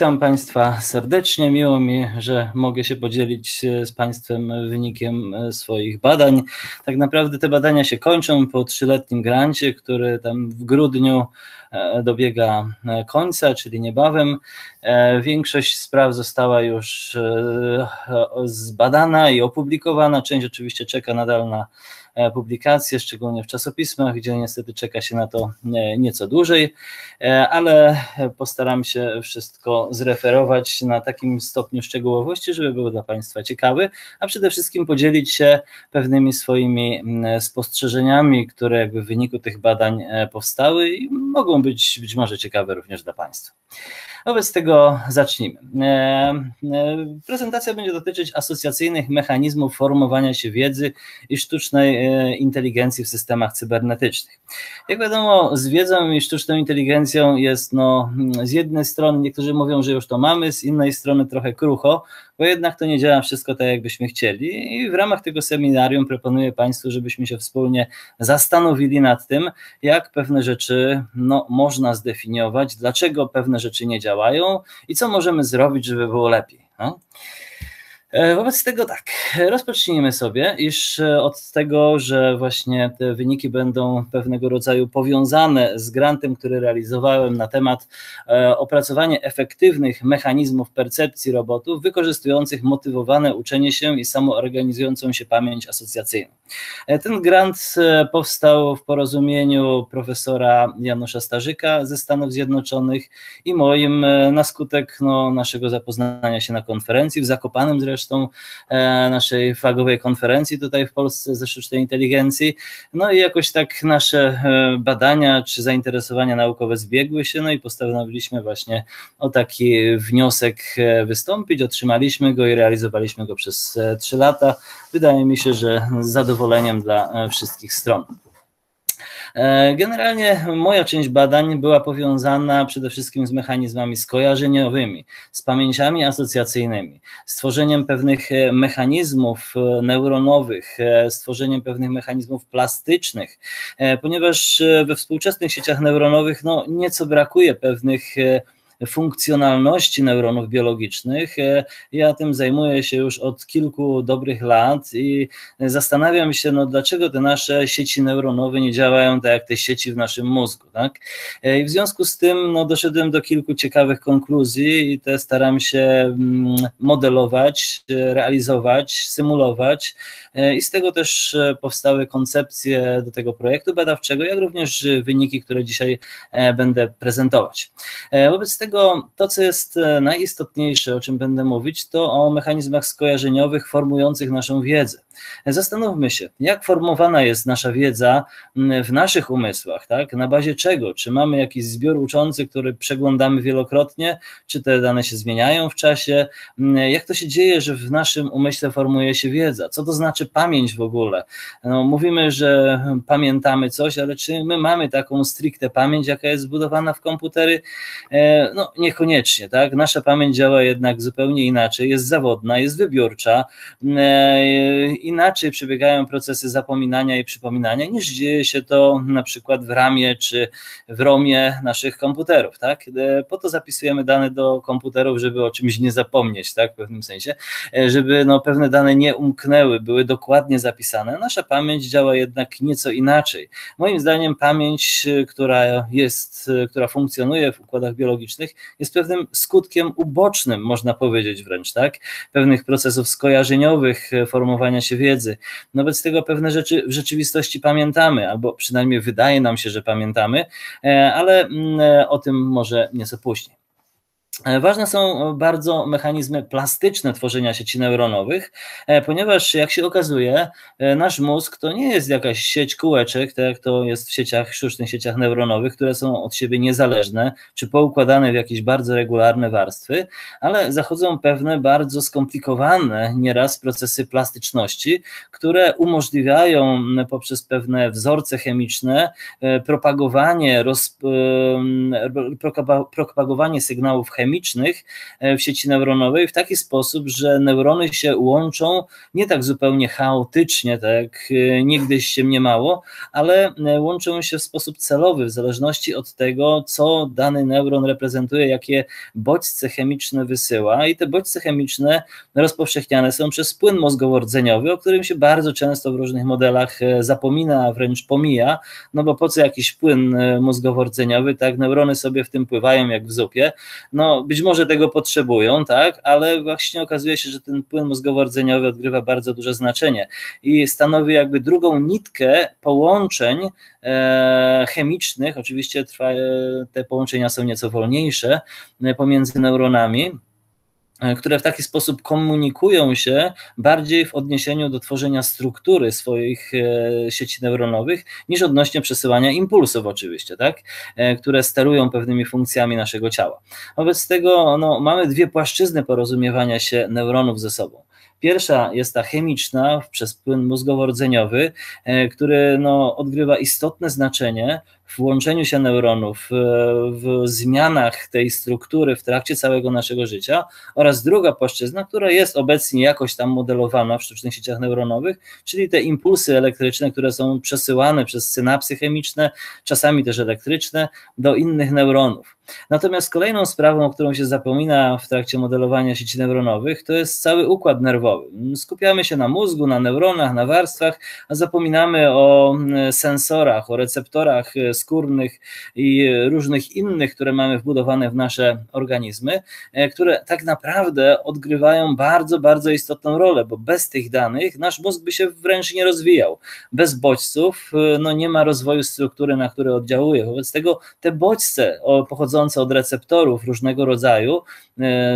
Witam Państwa serdecznie, miło mi, że mogę się podzielić z Państwem wynikiem swoich badań. Tak naprawdę te badania się kończą po 3-letnim grancie, który tam w grudniu dobiega końca, czyli niebawem. Większość spraw została już zbadana i opublikowana, część oczywiście czeka nadal na publikacje, szczególnie w czasopismach, gdzie niestety czeka się na to nieco dłużej, ale postaram się wszystko zreferować na takim stopniu szczegółowości, żeby było dla Państwa ciekawy, a przede wszystkim podzielić się pewnymi swoimi spostrzeżeniami, które jakby w wyniku tych badań powstały i mogą być może ciekawe również dla Państwa. Wobec tego zacznijmy. Prezentacja będzie dotyczyć asocjacyjnych mechanizmów formowania się wiedzy i sztucznej inteligencji w systemach cybernetycznych. Jak wiadomo, z wiedzą i sztuczną inteligencją jest z jednej strony, niektórzy mówią, że już to mamy, z innej strony trochę krucho, bo jednak to nie działa wszystko tak, jakbyśmy chcieli i w ramach tego seminarium proponuję Państwu, żebyśmy się wspólnie zastanowili nad tym, jak pewne rzeczy można zdefiniować, dlaczego pewne rzeczy nie działają i co możemy zrobić, żeby było lepiej. No? Wobec tego tak, rozpocznijmy sobie, iż od tego, że właśnie te wyniki będą pewnego rodzaju powiązane z grantem, który realizowałem na temat opracowania efektywnych mechanizmów percepcji robotów wykorzystujących motywowane uczenie się i samoorganizującą się pamięć asocjacyjną. Ten grant powstał w porozumieniu profesora Janusza Starzyka ze Stanów Zjednoczonych i moim na skutek naszego zapoznania się na konferencji w Zakopanem zresztą, naszej flagowej konferencji tutaj w Polsce ze sztucznej inteligencji. No i jakoś tak nasze badania czy zainteresowania naukowe zbiegły się, no i postanowiliśmy właśnie o taki wniosek wystąpić. Otrzymaliśmy go i realizowaliśmy go przez 3 lata. Wydaje mi się, że z zadowoleniem dla wszystkich stron. Generalnie moja część badań była powiązana przede wszystkim z mechanizmami skojarzeniowymi, z pamięciami asocjacyjnymi, stworzeniem pewnych mechanizmów neuronowych, stworzeniem pewnych mechanizmów plastycznych, ponieważ we współczesnych sieciach neuronowych nieco brakuje pewnych funkcjonalności neuronów biologicznych. Ja tym zajmuję się już od kilku dobrych lat i zastanawiam się, dlaczego te nasze sieci neuronowe nie działają tak jak te sieci w naszym mózgu, tak? I w związku z tym doszedłem do kilku ciekawych konkluzji i te staram się modelować, realizować, symulować i z tego też powstały koncepcje do tego projektu badawczego, jak również wyniki, które dzisiaj będę prezentować. Wobec tego to, co jest najistotniejsze, o czym będę mówić, to o mechanizmach skojarzeniowych formujących naszą wiedzę. Zastanówmy się, jak formowana jest nasza wiedza w naszych umysłach, tak? Na bazie czego? Czy mamy jakiś zbiór uczący, który przeglądamy wielokrotnie? Czy te dane się zmieniają w czasie? Jak to się dzieje, że w naszym umyśle formuje się wiedza? Co to znaczy pamięć w ogóle? Mówimy, że pamiętamy coś, ale czy my mamy taką stricte pamięć, jaka jest zbudowana w komputery? Niekoniecznie, tak? Nasza pamięć działa jednak zupełnie inaczej, jest zawodna, jest wybiórcza, inaczej przebiegają procesy zapominania i przypominania, niż dzieje się to na przykład w ramie czy w romie naszych komputerów, tak? Po to zapisujemy dane do komputerów, żeby o czymś nie zapomnieć, tak? W pewnym sensie, żeby pewne dane nie umknęły, były dokładnie zapisane. Nasza pamięć działa jednak nieco inaczej. Moim zdaniem pamięć, która funkcjonuje w układach biologicznych, jest pewnym skutkiem ubocznym, można powiedzieć wręcz, tak? Pewnych procesów skojarzeniowych, formowania się wiedzy. Wobec tego pewne rzeczy w rzeczywistości pamiętamy, albo przynajmniej wydaje nam się, że pamiętamy, ale o tym może nieco później. Ważne są bardzo mechanizmy plastyczne tworzenia sieci neuronowych, ponieważ jak się okazuje, nasz mózg to nie jest jakaś sieć kółeczek, tak jak to jest w sztucznych sieciach neuronowych, które są od siebie niezależne, czy poukładane w jakieś bardzo regularne warstwy, ale zachodzą pewne bardzo skomplikowane nieraz procesy plastyczności, które umożliwiają poprzez pewne wzorce chemiczne propagowanie sygnałów chemicznych, chemicznych w sieci neuronowej w taki sposób, że neurony się łączą nie tak zupełnie chaotycznie, tak niegdyś się mniemało, ale łączą się w sposób celowy w zależności od tego, co dany neuron reprezentuje, jakie bodźce chemiczne wysyła, i te bodźce chemiczne rozpowszechniane są przez płyn mózgowo-rdzeniowy, o którym się bardzo często w różnych modelach zapomina, a wręcz pomija, no bo po co jakiś płyn mózgowo-rdzeniowy, tak, neurony sobie w tym pływają jak w zupie, no być może tego potrzebują, tak, ale właśnie okazuje się, że ten płyn mózgowo-rdzeniowy odgrywa bardzo duże znaczenie i stanowi jakby drugą nitkę połączeń chemicznych, oczywiście te połączenia są nieco wolniejsze, pomiędzy neuronami, które w taki sposób komunikują się bardziej w odniesieniu do tworzenia struktury swoich sieci neuronowych niż odnośnie przesyłania impulsów oczywiście, tak? Które sterują pewnymi funkcjami naszego ciała. Wobec tego no, mamy dwie płaszczyzny porozumiewania się neuronów ze sobą. Pierwsza jest ta chemiczna przez płyn mózgowo-rdzeniowy, który no, odgrywa istotne znaczenie w łączeniu się neuronów, w zmianach tej struktury w trakcie całego naszego życia, oraz druga płaszczyzna, która jest obecnie jakoś tam modelowana w sztucznych sieciach neuronowych, czyli te impulsy elektryczne, które są przesyłane przez synapsy chemiczne, czasami też elektryczne, do innych neuronów. Natomiast kolejną sprawą, o którą się zapomina w trakcie modelowania sieci neuronowych, to jest cały układ nerwowy. Skupiamy się na mózgu, na neuronach, na warstwach, a zapominamy o sensorach, o receptorach skórnych i różnych innych, które mamy wbudowane w nasze organizmy, które tak naprawdę odgrywają bardzo, bardzo istotną rolę, bo bez tych danych nasz mózg by się wręcz nie rozwijał. Bez bodźców no, nie ma rozwoju struktury, na które oddziałuje. Wobec tego te bodźce pochodzące od receptorów różnego rodzaju,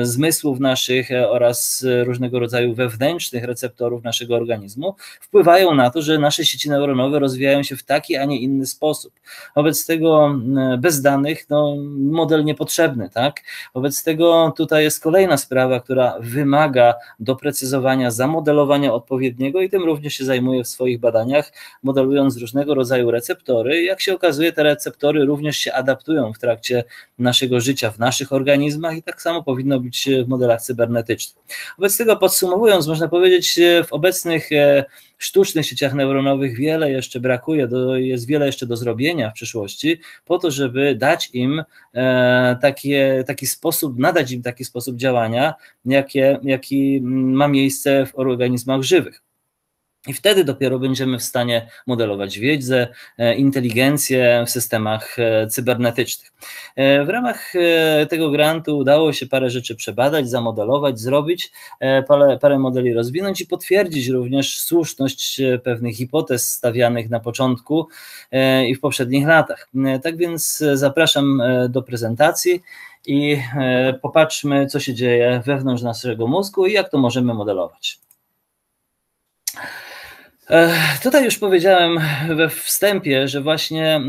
zmysłów naszych oraz różnego rodzaju wewnętrznych receptorów naszego organizmu wpływają na to, że nasze sieci neuronowe rozwijają się w taki, a nie inny sposób. Wobec tego bez danych no, model niepotrzebny, tak? Wobec tego tutaj jest kolejna sprawa, która wymaga doprecyzowania, zamodelowania odpowiedniego, i tym również się zajmuję w swoich badaniach, modelując różnego rodzaju receptory. Jak się okazuje, te receptory również się adaptują w trakcie naszego życia w naszych organizmach i tak samo powinno być w modelach cybernetycznych. Wobec tego, podsumowując, można powiedzieć, w obecnych sztucznych sieciach neuronowych wiele jeszcze brakuje, jest wiele jeszcze do zrobienia w przyszłości po to, żeby dać im nadać im taki sposób działania, jaki ma miejsce w organizmach żywych. I wtedy dopiero będziemy w stanie modelować wiedzę, inteligencję w systemach cybernetycznych. W ramach tego grantu udało się parę rzeczy przebadać, zamodelować, zrobić, parę modeli rozwinąć i potwierdzić również słuszność pewnych hipotez stawianych na początku i w poprzednich latach. Tak więc zapraszam do prezentacji i popatrzmy, co się dzieje wewnątrz naszego mózgu i jak to możemy modelować. Tutaj już powiedziałem we wstępie, że właśnie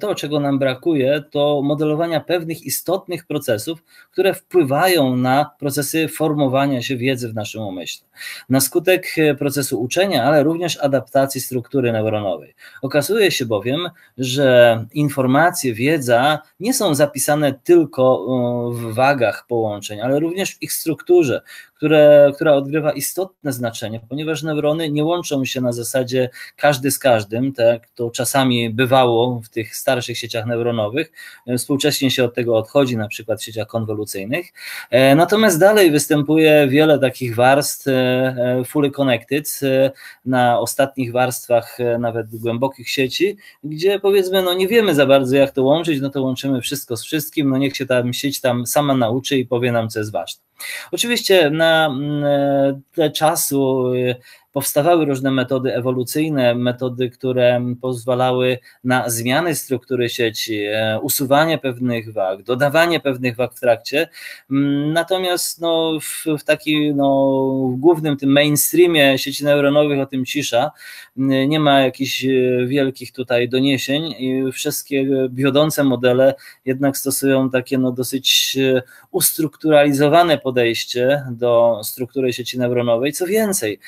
to, czego nam brakuje, to modelowania pewnych istotnych procesów, które wpływają na procesy formowania się wiedzy w naszym umyśle. Na skutek procesu uczenia, ale również adaptacji struktury neuronowej. Okazuje się bowiem, że informacje, wiedza nie są zapisane tylko w wagach połączeń, ale również w ich strukturze, która odgrywa istotne znaczenie, ponieważ neurony nie łączą się na zasadzie każdy z każdym, tak to czasami bywało w tych starszych sieciach neuronowych, współcześnie się od tego odchodzi, na przykład w sieciach konwolucyjnych, natomiast dalej występuje wiele takich warstw fully connected, na ostatnich warstwach nawet głębokich sieci, gdzie powiedzmy, no nie wiemy za bardzo jak to łączyć, no to łączymy wszystko z wszystkim, no niech się tam sieć tam sama nauczy i powie nam, co jest ważne. Oczywiście na tle czasu powstawały różne metody ewolucyjne, metody, które pozwalały na zmiany struktury sieci, usuwanie pewnych wag, dodawanie pewnych wag w trakcie, natomiast no, w takim no, głównym tym mainstreamie sieci neuronowych o tym cisza, nie ma jakichś wielkich tutaj doniesień i wszystkie wiodące modele jednak stosują takie no, dosyć ustrukturalizowane podejście do struktury sieci neuronowej, co więcej,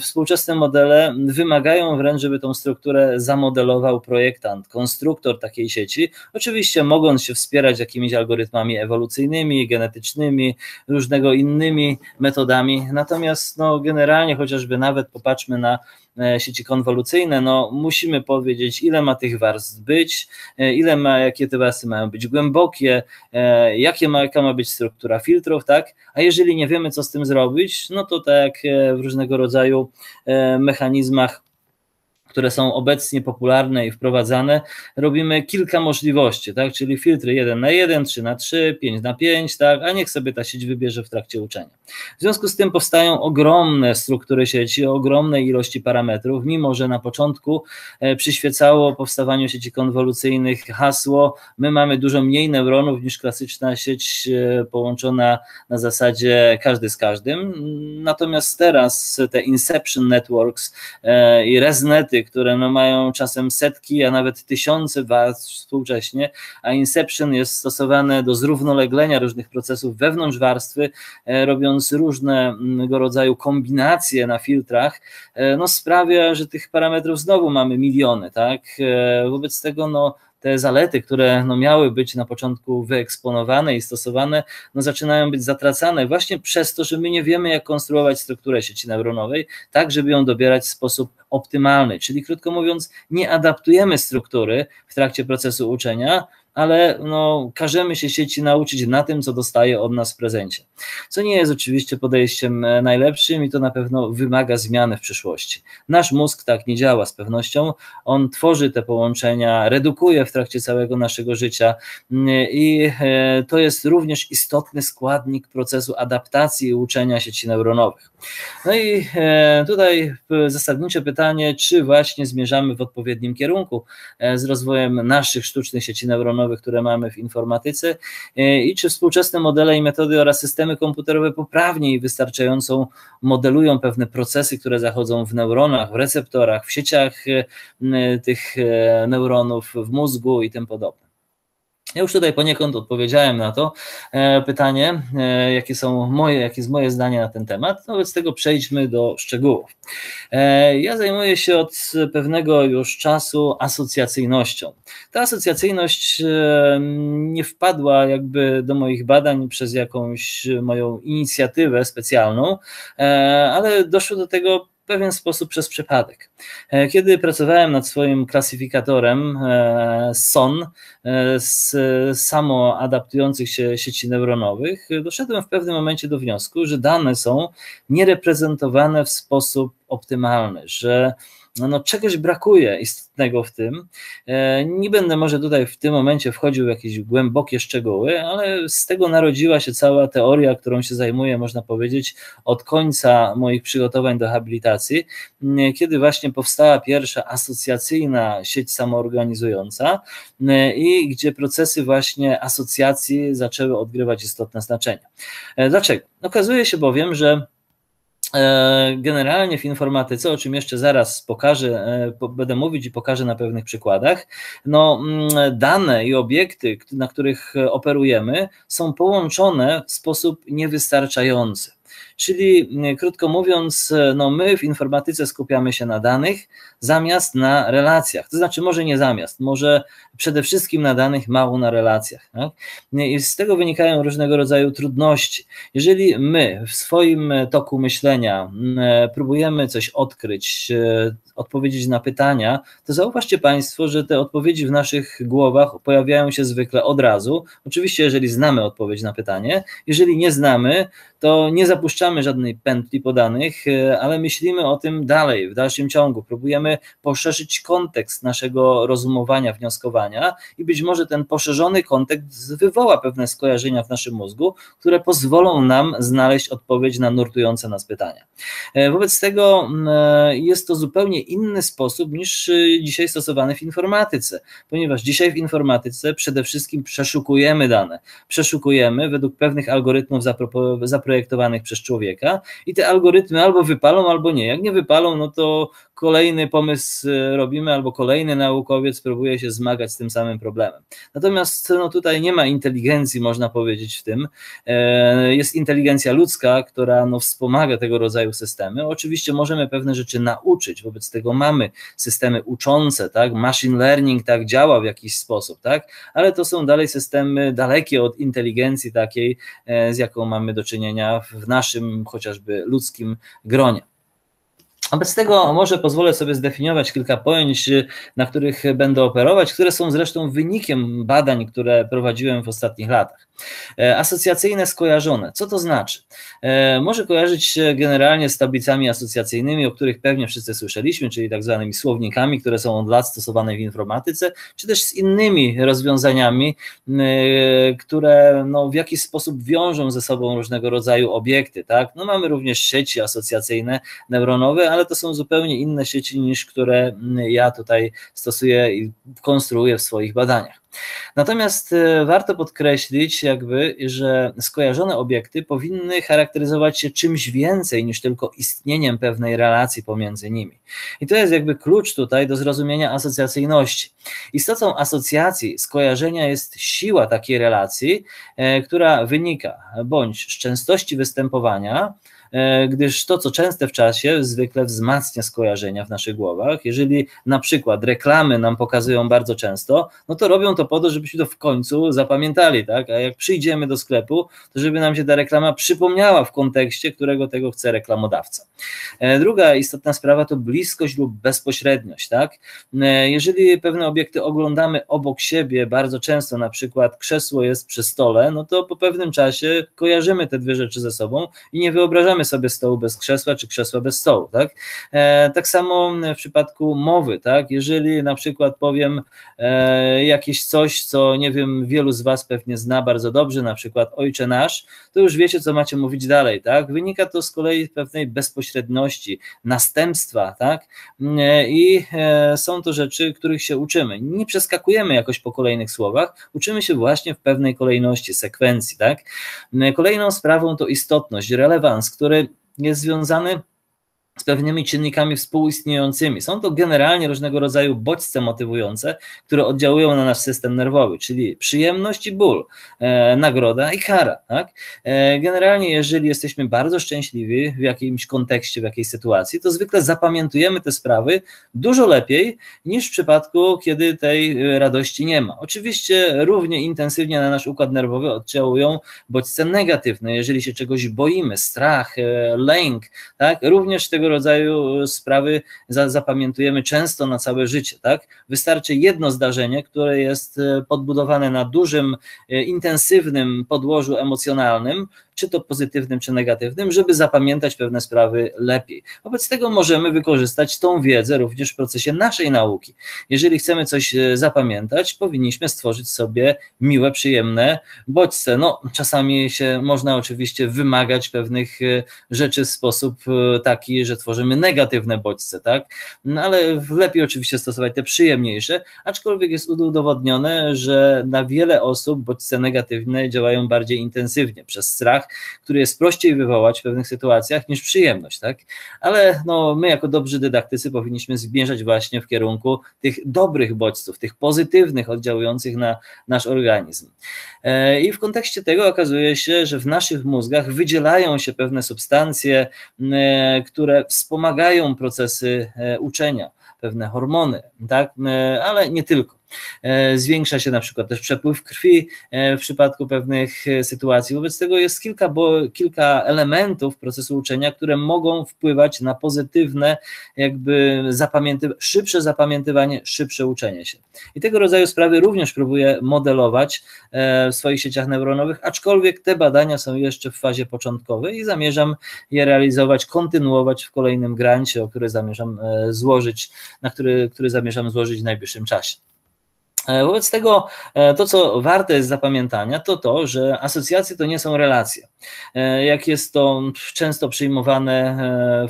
Współczesne modele wymagają wręcz, żeby tą strukturę zamodelował projektant, konstruktor takiej sieci, oczywiście mogąc się wspierać jakimiś algorytmami ewolucyjnymi, genetycznymi, różnego innymi metodami, natomiast no, generalnie chociażby nawet popatrzmy na sieci konwolucyjne, no musimy powiedzieć, ile ma tych warstw być, jakie te warstwy mają być głębokie, jaka ma być struktura filtrów, tak? A jeżeli nie wiemy, co z tym zrobić, no to tak w różnego rodzaju mechanizmach, które są obecnie popularne i wprowadzane, robimy kilka możliwości, tak? Czyli filtry 1 na 1, 3 na 3, 5 na 5, tak? A niech sobie ta sieć wybierze w trakcie uczenia. W związku z tym powstają ogromne struktury sieci, ogromne ilości parametrów, mimo że na początku przyświecało powstawaniu sieci konwolucyjnych hasło: my mamy dużo mniej neuronów niż klasyczna sieć połączona na zasadzie każdy z każdym. Natomiast teraz te inception networks i resnety, które no mają czasem setki, a nawet tysiące warstw współcześnie, a inception jest stosowane do zrównoleglenia różnych procesów wewnątrz warstwy, robiąc różnego rodzaju kombinacje na filtrach, no sprawia, że tych parametrów znowu mamy miliony, tak? Wobec tego no, te zalety, które no, miały być na początku wyeksponowane i stosowane, no, zaczynają być zatracane właśnie przez to, że my nie wiemy, jak konstruować strukturę sieci neuronowej, tak żeby ją dobierać w sposób optymalny, czyli krótko mówiąc, nie adaptujemy struktury w trakcie procesu uczenia, ale no, każemy się sieci nauczyć na tym, co dostaje od nas w prezencie. Co nie jest oczywiście podejściem najlepszym i to na pewno wymaga zmiany w przyszłości. Nasz mózg tak nie działa z pewnością, on tworzy te połączenia, redukuje w trakcie całego naszego życia i to jest również istotny składnik procesu adaptacji i uczenia sieci neuronowych. No i tutaj zasadnicze pytanie, czy właśnie zmierzamy w odpowiednim kierunku z rozwojem naszych sztucznych sieci neuronowych, które mamy w informatyce, i czy współczesne modele i metody oraz systemy komputerowe poprawnie i wystarczająco modelują pewne procesy, które zachodzą w neuronach, w receptorach, w sieciach tych neuronów, w mózgu i tym podobne. Ja już tutaj poniekąd odpowiedziałem na to pytanie, jakie jest moje zdanie na ten temat, wobec tego przejdźmy do szczegółów. Ja zajmuję się od pewnego już czasu asocjacyjnością. Ta asocjacyjność nie wpadła jakby do moich badań przez jakąś moją inicjatywę specjalną, ale doszło do tego w pewien sposób przez przypadek. Kiedy pracowałem nad swoim klasyfikatorem SON z samoadaptujących się sieci neuronowych, doszedłem w pewnym momencie do wniosku, że dane są niereprezentowane w sposób optymalny, że no, czegoś brakuje istotnego w tym. Nie będę może tutaj w tym momencie wchodził w jakieś głębokie szczegóły, ale z tego narodziła się cała teoria, którą się zajmuję, można powiedzieć, od końca moich przygotowań do habilitacji, kiedy właśnie powstała pierwsza asocjacyjna sieć samoorganizująca i gdzie procesy właśnie asocjacji zaczęły odgrywać istotne znaczenie. Dlaczego? Okazuje się bowiem, że generalnie w informatyce, o czym jeszcze zaraz pokażę, będę mówić i pokażę na pewnych przykładach, no, dane i obiekty, na których operujemy, są połączone w sposób niewystarczający. Czyli krótko mówiąc, no my w informatyce skupiamy się na danych zamiast na relacjach, to znaczy może nie zamiast, może przede wszystkim na danych, mało na relacjach, tak? I z tego wynikają różnego rodzaju trudności. Jeżeli my w swoim toku myślenia próbujemy coś odkryć, odpowiedzieć na pytania, to zauważcie Państwo, że te odpowiedzi w naszych głowach pojawiają się zwykle od razu, oczywiście jeżeli znamy odpowiedź na pytanie, jeżeli nie znamy, to nie zapuszczamy żadnej pętli podanych, ale myślimy o tym dalej, w dalszym ciągu, próbujemy poszerzyć kontekst naszego rozumowania, wnioskowania i być może ten poszerzony kontekst wywoła pewne skojarzenia w naszym mózgu, które pozwolą nam znaleźć odpowiedź na nurtujące nas pytania. Wobec tego jest to zupełnie inny sposób niż dzisiaj stosowany w informatyce, ponieważ dzisiaj w informatyce przede wszystkim przeszukujemy dane, przeszukujemy według pewnych algorytmów zaprojektowanych przez człowieka i te algorytmy albo wypalą, albo nie. Jak nie wypalą, no to kolejny pomysł robimy albo kolejny naukowiec próbuje się zmagać z tym samym problemem. Natomiast no, tutaj nie ma inteligencji, można powiedzieć, w tym. Jest inteligencja ludzka, która no, wspomaga tego rodzaju systemy. Oczywiście możemy pewne rzeczy nauczyć, wobec tego mamy systemy uczące, tak? Machine learning tak działa w jakiś sposób, tak? Ale to są dalej systemy dalekie od inteligencji takiej, z jaką mamy do czynienia w naszym chociażby ludzkim gronie. Wobec tego może pozwolę sobie zdefiniować kilka pojęć, na których będę operować, które są zresztą wynikiem badań, które prowadziłem w ostatnich latach. Asocjacyjne skojarzone. Co to znaczy? Może kojarzyć się generalnie z tablicami asocjacyjnymi, o których pewnie wszyscy słyszeliśmy, czyli tak zwanymi słownikami, które są od lat stosowane w informatyce, czy też z innymi rozwiązaniami, które no, w jakiś sposób wiążą ze sobą różnego rodzaju obiekty, tak? No, mamy również sieci asocjacyjne, neuronowe, ale to są zupełnie inne sieci niż które ja tutaj stosuję i konstruuję w swoich badaniach. Natomiast warto podkreślić jakby, że skojarzone obiekty powinny charakteryzować się czymś więcej niż tylko istnieniem pewnej relacji pomiędzy nimi. I to jest jakby klucz tutaj do zrozumienia asocjacyjności. Istotą asocjacji, skojarzenia jest siła takiej relacji, która wynika bądź z częstości występowania, gdyż to, co częste w czasie, zwykle wzmacnia skojarzenia w naszych głowach. Jeżeli na przykład reklamy nam pokazują bardzo często, no to robią to po to, żebyśmy to w końcu zapamiętali, tak? A jak przyjdziemy do sklepu, to żeby nam się ta reklama przypomniała w kontekście, którego tego chce reklamodawca. Druga istotna sprawa to bliskość lub bezpośredniość, tak? Jeżeli pewne obiekty oglądamy obok siebie bardzo często, na przykład krzesło jest przy stole, no to po pewnym czasie kojarzymy te dwie rzeczy ze sobą i nie wyobrażamy sobie stołu bez krzesła, czy krzesła bez stołu, tak? Tak samo w przypadku mowy, tak? Jeżeli na przykład powiem jakieś coś, co nie wiem, wielu z was pewnie zna bardzo dobrze, na przykład Ojcze nasz, to już wiecie, co macie mówić dalej, tak? Wynika to z kolei pewnej bezpośredności, następstwa, tak? I są to rzeczy, których się uczymy. Nie przeskakujemy jakoś po kolejnych słowach, uczymy się właśnie w pewnej kolejności, sekwencji, tak? Kolejną sprawą to istotność, relewans, który jest związany z pewnymi czynnikami współistniejącymi. Są to generalnie różnego rodzaju bodźce motywujące, które oddziałują na nasz system nerwowy, czyli przyjemność i ból, nagroda i kara, tak? Generalnie jeżeli jesteśmy bardzo szczęśliwi w jakimś kontekście, w jakiejś sytuacji, to zwykle zapamiętujemy te sprawy dużo lepiej niż w przypadku, kiedy tej radości nie ma. Oczywiście równie intensywnie na nasz układ nerwowy oddziałują bodźce negatywne, jeżeli się czegoś boimy, strach, lęk, tak? Również tego rodzaju sprawy zapamiętujemy często na całe życie, tak? Wystarczy jedno zdarzenie, które jest podbudowane na dużym, intensywnym podłożu emocjonalnym, czy to pozytywnym, czy negatywnym, żeby zapamiętać pewne sprawy lepiej. Wobec tego możemy wykorzystać tą wiedzę również w procesie naszej nauki. Jeżeli chcemy coś zapamiętać, powinniśmy stworzyć sobie miłe, przyjemne bodźce. No, czasami się można oczywiście wymagać pewnych rzeczy w sposób taki, że tworzymy negatywne bodźce, tak? No, ale lepiej oczywiście stosować te przyjemniejsze, aczkolwiek jest udowodnione, że na wiele osób bodźce negatywne działają bardziej intensywnie przez strach, który jest prościej wywołać w pewnych sytuacjach niż przyjemność, tak? Ale no, my jako dobrzy dydaktycy powinniśmy zmierzać właśnie w kierunku tych dobrych bodźców, tych pozytywnych, oddziałujących na nasz organizm. I w kontekście tego okazuje się, że w naszych mózgach wydzielają się pewne substancje, które wspomagają procesy uczenia, pewne hormony, tak? Ale nie tylko. Zwiększa się na przykład też przepływ krwi w przypadku pewnych sytuacji. Wobec tego jest kilka elementów procesu uczenia, które mogą wpływać na pozytywne jakby szybsze zapamiętywanie, szybsze uczenie się. I tego rodzaju sprawy również próbuję modelować w swoich sieciach neuronowych, aczkolwiek te badania są jeszcze w fazie początkowej i zamierzam je realizować, kontynuować w kolejnym grancie, który zamierzam złożyć w najbliższym czasie. Wobec tego to, co warte jest zapamiętania, to to, że asocjacje to nie są relacje. Jak jest to często przyjmowane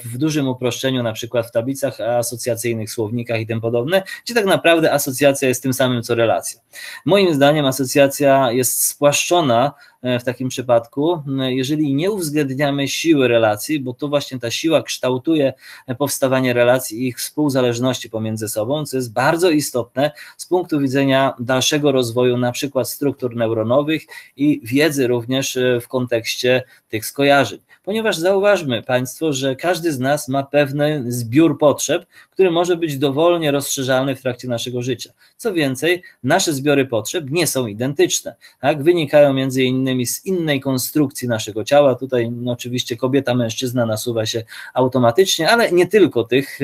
w dużym uproszczeniu, na przykład w tablicach asocjacyjnych, słownikach i tym podobne, gdzie tak naprawdę asocjacja jest tym samym, co relacja. Moim zdaniem asocjacja jest spłaszczona w takim przypadku, jeżeli nie uwzględniamy siły relacji, bo to właśnie ta siła kształtuje powstawanie relacji i ich współzależności pomiędzy sobą, co jest bardzo istotne z punktu widzenia dalszego rozwoju na przykład struktur neuronowych i wiedzy również w kontekście tych skojarzeń. Ponieważ zauważmy Państwo, że każdy z nas ma pewny zbiór potrzeb, który może być dowolnie rozszerzalny w trakcie naszego życia. Co więcej, nasze zbiory potrzeb nie są identyczne, tak? Wynikają między innymi z innej konstrukcji naszego ciała, tutaj oczywiście kobieta, mężczyzna nasuwa się automatycznie, ale nie tylko tych,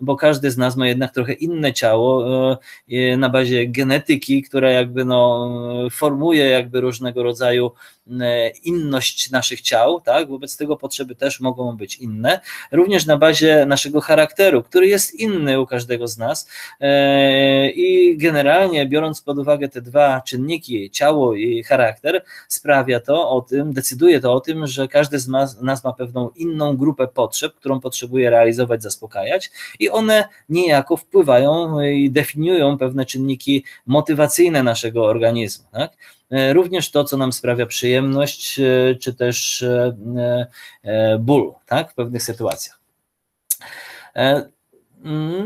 bo każdy z nas ma jednak trochę inne ciało na bazie genetyki, która jakby formuje jakby różnego rodzaju inność naszych ciał, tak? Wobec tego potrzeby też mogą być inne, również na bazie naszego charakteru, który jest inny u każdego z nas i generalnie biorąc pod uwagę te dwa czynniki, ciało i charakter, decyduje to o tym, że każdy z nas ma pewną inną grupę potrzeb, którą potrzebuje realizować, zaspokajać i one niejako wpływają i definiują pewne czynniki motywacyjne naszego organizmu, tak? Również to, co nam sprawia przyjemność, czy też ból, tak? W pewnych sytuacjach.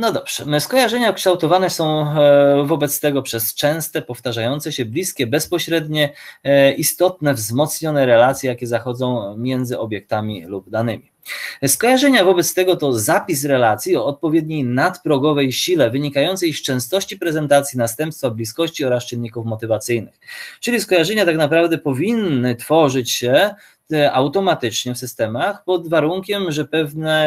No dobrze, skojarzenia kształtowane są wobec tego przez częste, powtarzające się, bliskie, bezpośrednie, istotne, wzmocnione relacje, jakie zachodzą między obiektami lub danymi. Skojarzenia wobec tego to zapis relacji o odpowiedniej nadprogowej sile wynikającej z częstości prezentacji, następstwa, bliskości oraz czynników motywacyjnych. Czyli skojarzenia tak naprawdę powinny tworzyć się automatycznie w systemach pod warunkiem, że pewna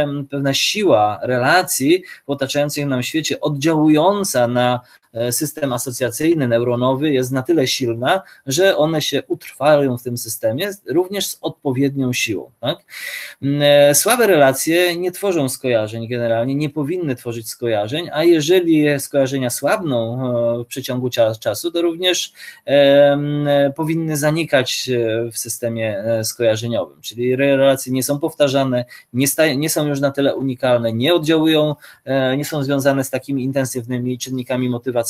siła relacji w otaczającym nam świecie oddziałująca na system asocjacyjny, neuronowy jest na tyle silna, że one się utrwalają w tym systemie również z odpowiednią siłą. Tak? Słabe relacje nie tworzą skojarzeń generalnie, nie powinny tworzyć skojarzeń, a jeżeli skojarzenia słabną w przeciągu czasu, to również powinny zanikać w systemie skojarzeniowym, czyli relacje nie są powtarzane, nie są już na tyle unikalne, nie oddziałują, nie są związane z takimi intensywnymi czynnikami motywacyjnymi,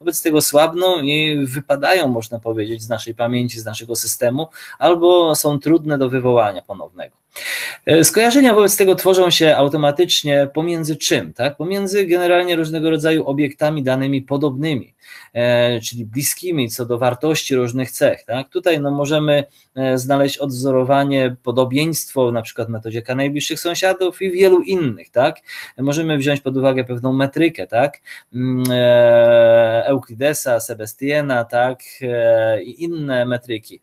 wobec tego słabną i wypadają, można powiedzieć, z naszej pamięci, z naszego systemu, albo są trudne do wywołania ponownego. Skojarzenia wobec tego tworzą się automatycznie pomiędzy czym? Tak? Pomiędzy generalnie różnego rodzaju obiektami, danymi podobnymi, czyli bliskimi co do wartości różnych cech. Tak? Tutaj możemy znaleźć odwzorowanie, podobieństwo na przykład w metodzie najbliższych sąsiadów i wielu innych. Tak? Możemy wziąć pod uwagę pewną metrykę, tak? Euklidesa, Sebastiana, tak? I inne metryki.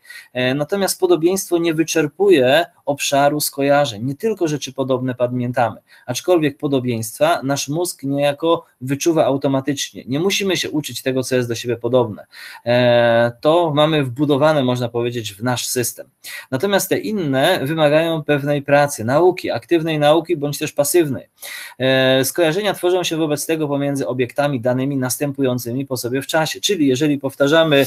Natomiast podobieństwo nie wyczerpuje obszaru skojarzeń, nie tylko rzeczy podobne pamiętamy, aczkolwiek podobieństwa nasz mózg niejako wyczuwa automatycznie, nie musimy się uczyć tego, co jest do siebie podobne, to mamy wbudowane, można powiedzieć, w nasz system, natomiast te inne wymagają pewnej pracy, nauki, aktywnej nauki bądź też pasywnej. Skojarzenia tworzą się wobec tego pomiędzy obiektami, danymi następującymi po sobie w czasie, czyli jeżeli powtarzamy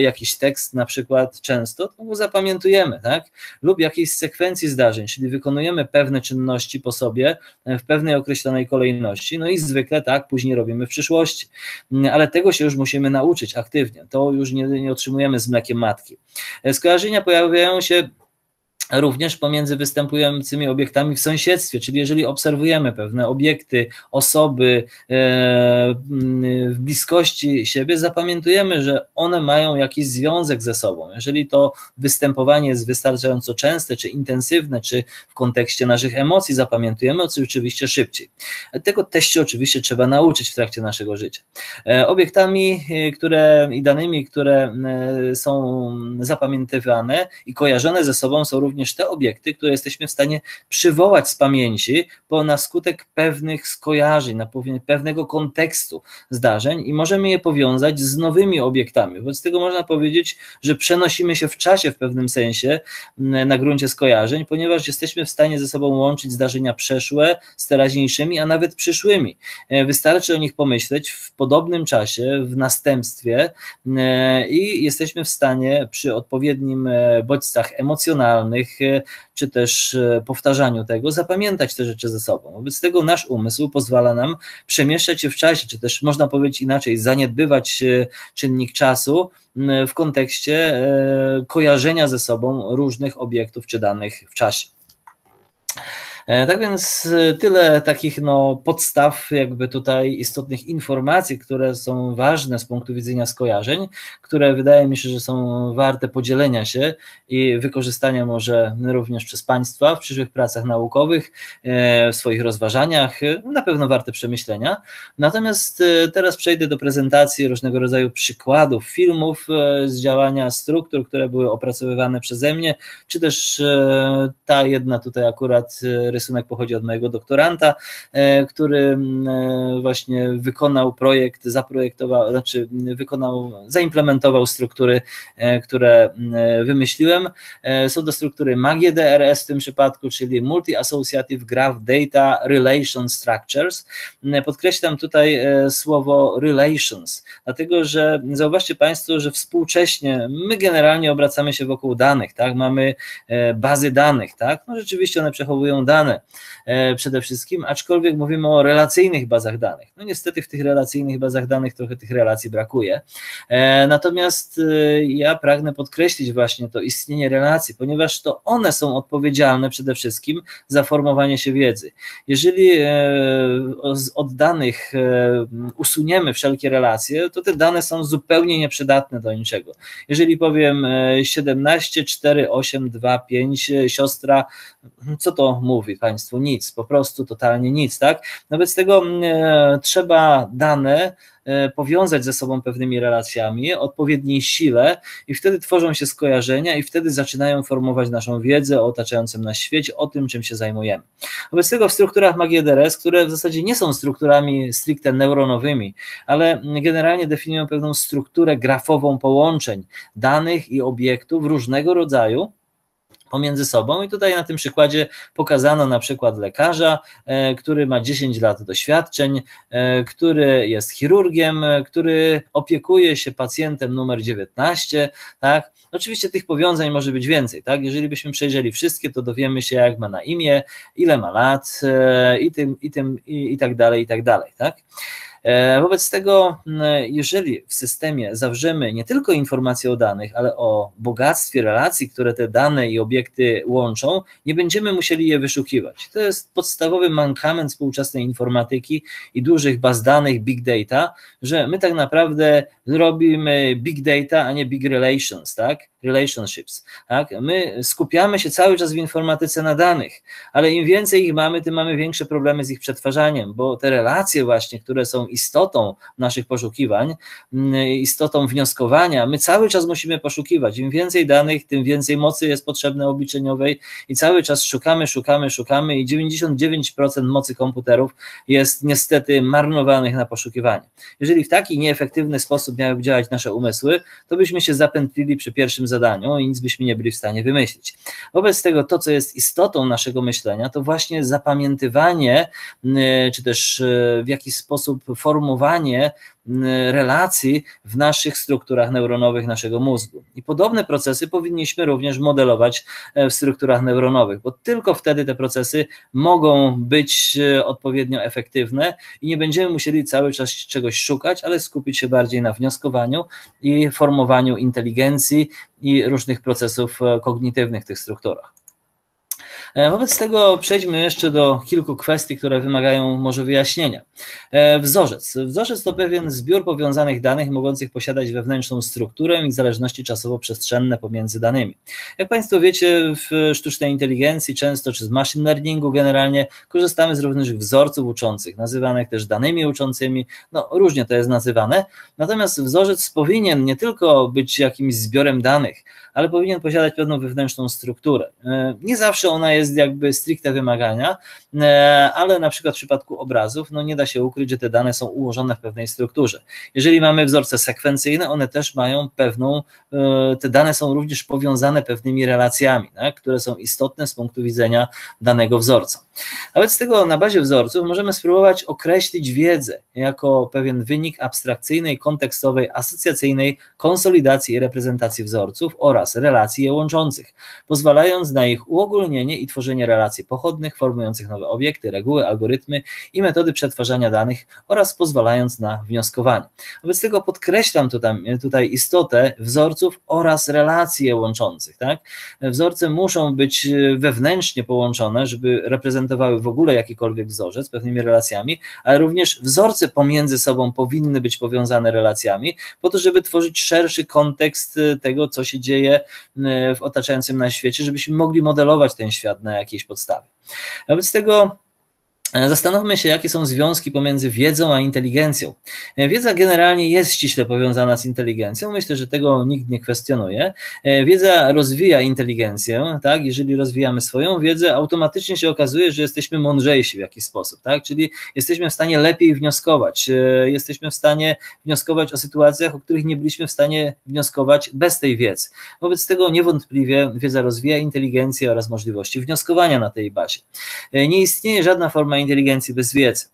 jakiś tekst na przykład często, to go zapamiętujemy, tak? Lub jakiejś sekwencji zdarzeń, czyli wykonujemy pewne czynności po sobie w pewnej określonej kolejności, no i zwykle tak później robimy w przyszłości, ale tego się już musimy nauczyć aktywnie, to już nie otrzymujemy z mlekiem matki. Skojarzenia pojawiają się również pomiędzy występującymi obiektami w sąsiedztwie, czyli jeżeli obserwujemy pewne obiekty, osoby w bliskości siebie, zapamiętujemy, że one mają jakiś związek ze sobą. Jeżeli to występowanie jest wystarczająco częste, czy intensywne, czy w kontekście naszych emocji, zapamiętujemy oczywiście szybciej. Tego też się oczywiście trzeba nauczyć w trakcie naszego życia. Obiektami i danymi, które są zapamiętywane i kojarzone ze sobą, są również te obiekty, które jesteśmy w stanie przywołać z pamięci na skutek pewnych skojarzeń, pewnego kontekstu zdarzeń i możemy je powiązać z nowymi obiektami. Wobec tego można powiedzieć, że przenosimy się w czasie w pewnym sensie na gruncie skojarzeń, ponieważ jesteśmy w stanie ze sobą łączyć zdarzenia przeszłe z teraźniejszymi, a nawet przyszłymi. Wystarczy o nich pomyśleć w podobnym czasie, w następstwie i jesteśmy w stanie przy odpowiednim bodźcach emocjonalnych, innych, czy też powtarzaniu tego, zapamiętać te rzeczy ze sobą. Wobec tego nasz umysł pozwala nam przemieszczać się w czasie, czy też można powiedzieć inaczej, zaniedbywać czynnik czasu w kontekście kojarzenia ze sobą różnych obiektów czy danych w czasie. Tak więc tyle takich podstaw, jakby tutaj istotnych informacji, które są ważne z punktu widzenia skojarzeń, które wydaje mi się, że są warte podzielenia się i wykorzystania może również przez Państwa w przyszłych pracach naukowych, w swoich rozważaniach, na pewno warte przemyślenia. Natomiast teraz przejdę do prezentacji różnego rodzaju przykładów, filmów z działania struktur, które były opracowywane przeze mnie, czy też ta jedna tutaj akurat rysunek pochodzi od mojego doktoranta, który właśnie wykonał projekt, zaimplementował struktury, które wymyśliłem. Są to struktury MAGDRS w tym przypadku, czyli Multi-Associative Graph Data Relation Structures. Podkreślam tutaj słowo relations, dlatego że zauważcie Państwo, że współcześnie my generalnie obracamy się wokół danych, tak? Mamy bazy danych, tak? No rzeczywiście one przechowują dane przede wszystkim, aczkolwiek mówimy o relacyjnych bazach danych. No niestety w tych relacyjnych bazach danych trochę tych relacji brakuje. Natomiast ja pragnę podkreślić właśnie to istnienie relacji, ponieważ to one są odpowiedzialne przede wszystkim za formowanie się wiedzy. Jeżeli od danych usuniemy wszelkie relacje, to te dane są zupełnie nieprzydatne do niczego. Jeżeli powiem 17, 4, 8, 2, 5, siostra, co to mówi Państwu? Nic, po prostu totalnie nic, tak? Wobec tego trzeba dane powiązać ze sobą pewnymi relacjami, odpowiedniej sile i wtedy tworzą się skojarzenia i wtedy zaczynają formować naszą wiedzę o otaczającym nas świecie, o tym, czym się zajmujemy. Wobec tego w strukturach MAGDRS, które w zasadzie nie są strukturami stricte neuronowymi, ale generalnie definiują pewną strukturę grafową połączeń danych i obiektów różnego rodzaju pomiędzy sobą i tutaj na tym przykładzie pokazano na przykład lekarza, który ma 10 lat doświadczeń, który jest chirurgiem, który opiekuje się pacjentem numer 19, tak? Oczywiście tych powiązań może być więcej, tak? Jeżeli byśmy przejrzeli wszystkie, to dowiemy się, jak ma na imię, ile ma lat i tak dalej, i tak dalej, tak? Wobec tego, jeżeli w systemie zawrzemy nie tylko informacje o danych, ale o bogactwie relacji, które te dane i obiekty łączą, nie będziemy musieli je wyszukiwać. To jest podstawowy mankament współczesnej informatyki i dużych baz danych big data, że my tak naprawdę robimy big data, a nie big relations, tak? Relationships, tak? My skupiamy się cały czas w informatyce na danych, ale im więcej ich mamy, tym mamy większe problemy z ich przetwarzaniem, bo te relacje właśnie, które są istotą naszych poszukiwań, istotą wnioskowania, my cały czas musimy poszukiwać. Im więcej danych, tym więcej mocy jest potrzebne obliczeniowej i cały czas szukamy i 99% mocy komputerów jest niestety marnowanych na poszukiwanie. Jeżeli w taki nieefektywny sposób miałyby działać nasze umysły, to byśmy się zapętlili przy pierwszym zadaniu i nic byśmy nie byli w stanie wymyślić. Wobec tego to, co jest istotą naszego myślenia, to właśnie zapamiętywanie, czy też w jakiś sposób formowanie relacji w naszych strukturach neuronowych naszego mózgu. I podobne procesy powinniśmy również modelować w strukturach neuronowych, bo tylko wtedy te procesy mogą być odpowiednio efektywne i nie będziemy musieli cały czas czegoś szukać, ale skupić się bardziej na wnioskowaniu i formowaniu inteligencji i różnych procesów kognitywnych w tych strukturach. Wobec tego przejdźmy jeszcze do kilku kwestii, które wymagają może wyjaśnienia. Wzorzec. Wzorzec to pewien zbiór powiązanych danych mogących posiadać wewnętrzną strukturę i zależności czasowo-przestrzenne pomiędzy danymi. Jak Państwo wiecie, w sztucznej inteligencji często, czy z machine learningu generalnie, korzystamy z różnych wzorców uczących, nazywanych też danymi uczącymi, no różnie to jest nazywane. Natomiast wzorzec powinien nie tylko być jakimś zbiorem danych, ale powinien posiadać pewną wewnętrzną strukturę. Nie zawsze ona określona jest jakby stricte wymagania, ale na przykład w przypadku obrazów no nie da się ukryć, że te dane są ułożone w pewnej strukturze. Jeżeli mamy wzorce sekwencyjne, one też mają pewną, te dane są również powiązane pewnymi relacjami, tak, które są istotne z punktu widzenia danego wzorca. A więc z tego na bazie wzorców możemy spróbować określić wiedzę jako pewien wynik abstrakcyjnej, kontekstowej, asocjacyjnej konsolidacji i reprezentacji wzorców oraz relacji je łączących, pozwalając na ich uogólnienie i tworzenie relacji pochodnych, formujących nowe obiekty, reguły, algorytmy i metody przetwarzania danych oraz pozwalając na wnioskowanie. Wobec tego podkreślam tutaj istotę wzorców oraz relacji je łączących. Tak? Wzorce muszą być wewnętrznie połączone, żeby reprezentowały w ogóle jakikolwiek wzorzec pewnymi relacjami, ale również wzorce pomiędzy sobą powinny być powiązane relacjami, po to, żeby tworzyć szerszy kontekst tego, co się dzieje w otaczającym nas świecie, żebyśmy mogli modelować ten świat na jakiejś podstawie. Wobec tego zastanówmy się, jakie są związki pomiędzy wiedzą a inteligencją. Wiedza generalnie jest ściśle powiązana z inteligencją, myślę, że tego nikt nie kwestionuje. Wiedza rozwija inteligencję, tak? Jeżeli rozwijamy swoją wiedzę, automatycznie się okazuje, że jesteśmy mądrzejsi w jakiś sposób, tak? Czyli jesteśmy w stanie lepiej wnioskować, jesteśmy w stanie wnioskować o sytuacjach, o których nie byliśmy w stanie wnioskować bez tej wiedzy. Wobec tego niewątpliwie wiedza rozwija inteligencję oraz możliwości wnioskowania na tej bazie. Nie istnieje żadna forma inteligencji bez wiedzy.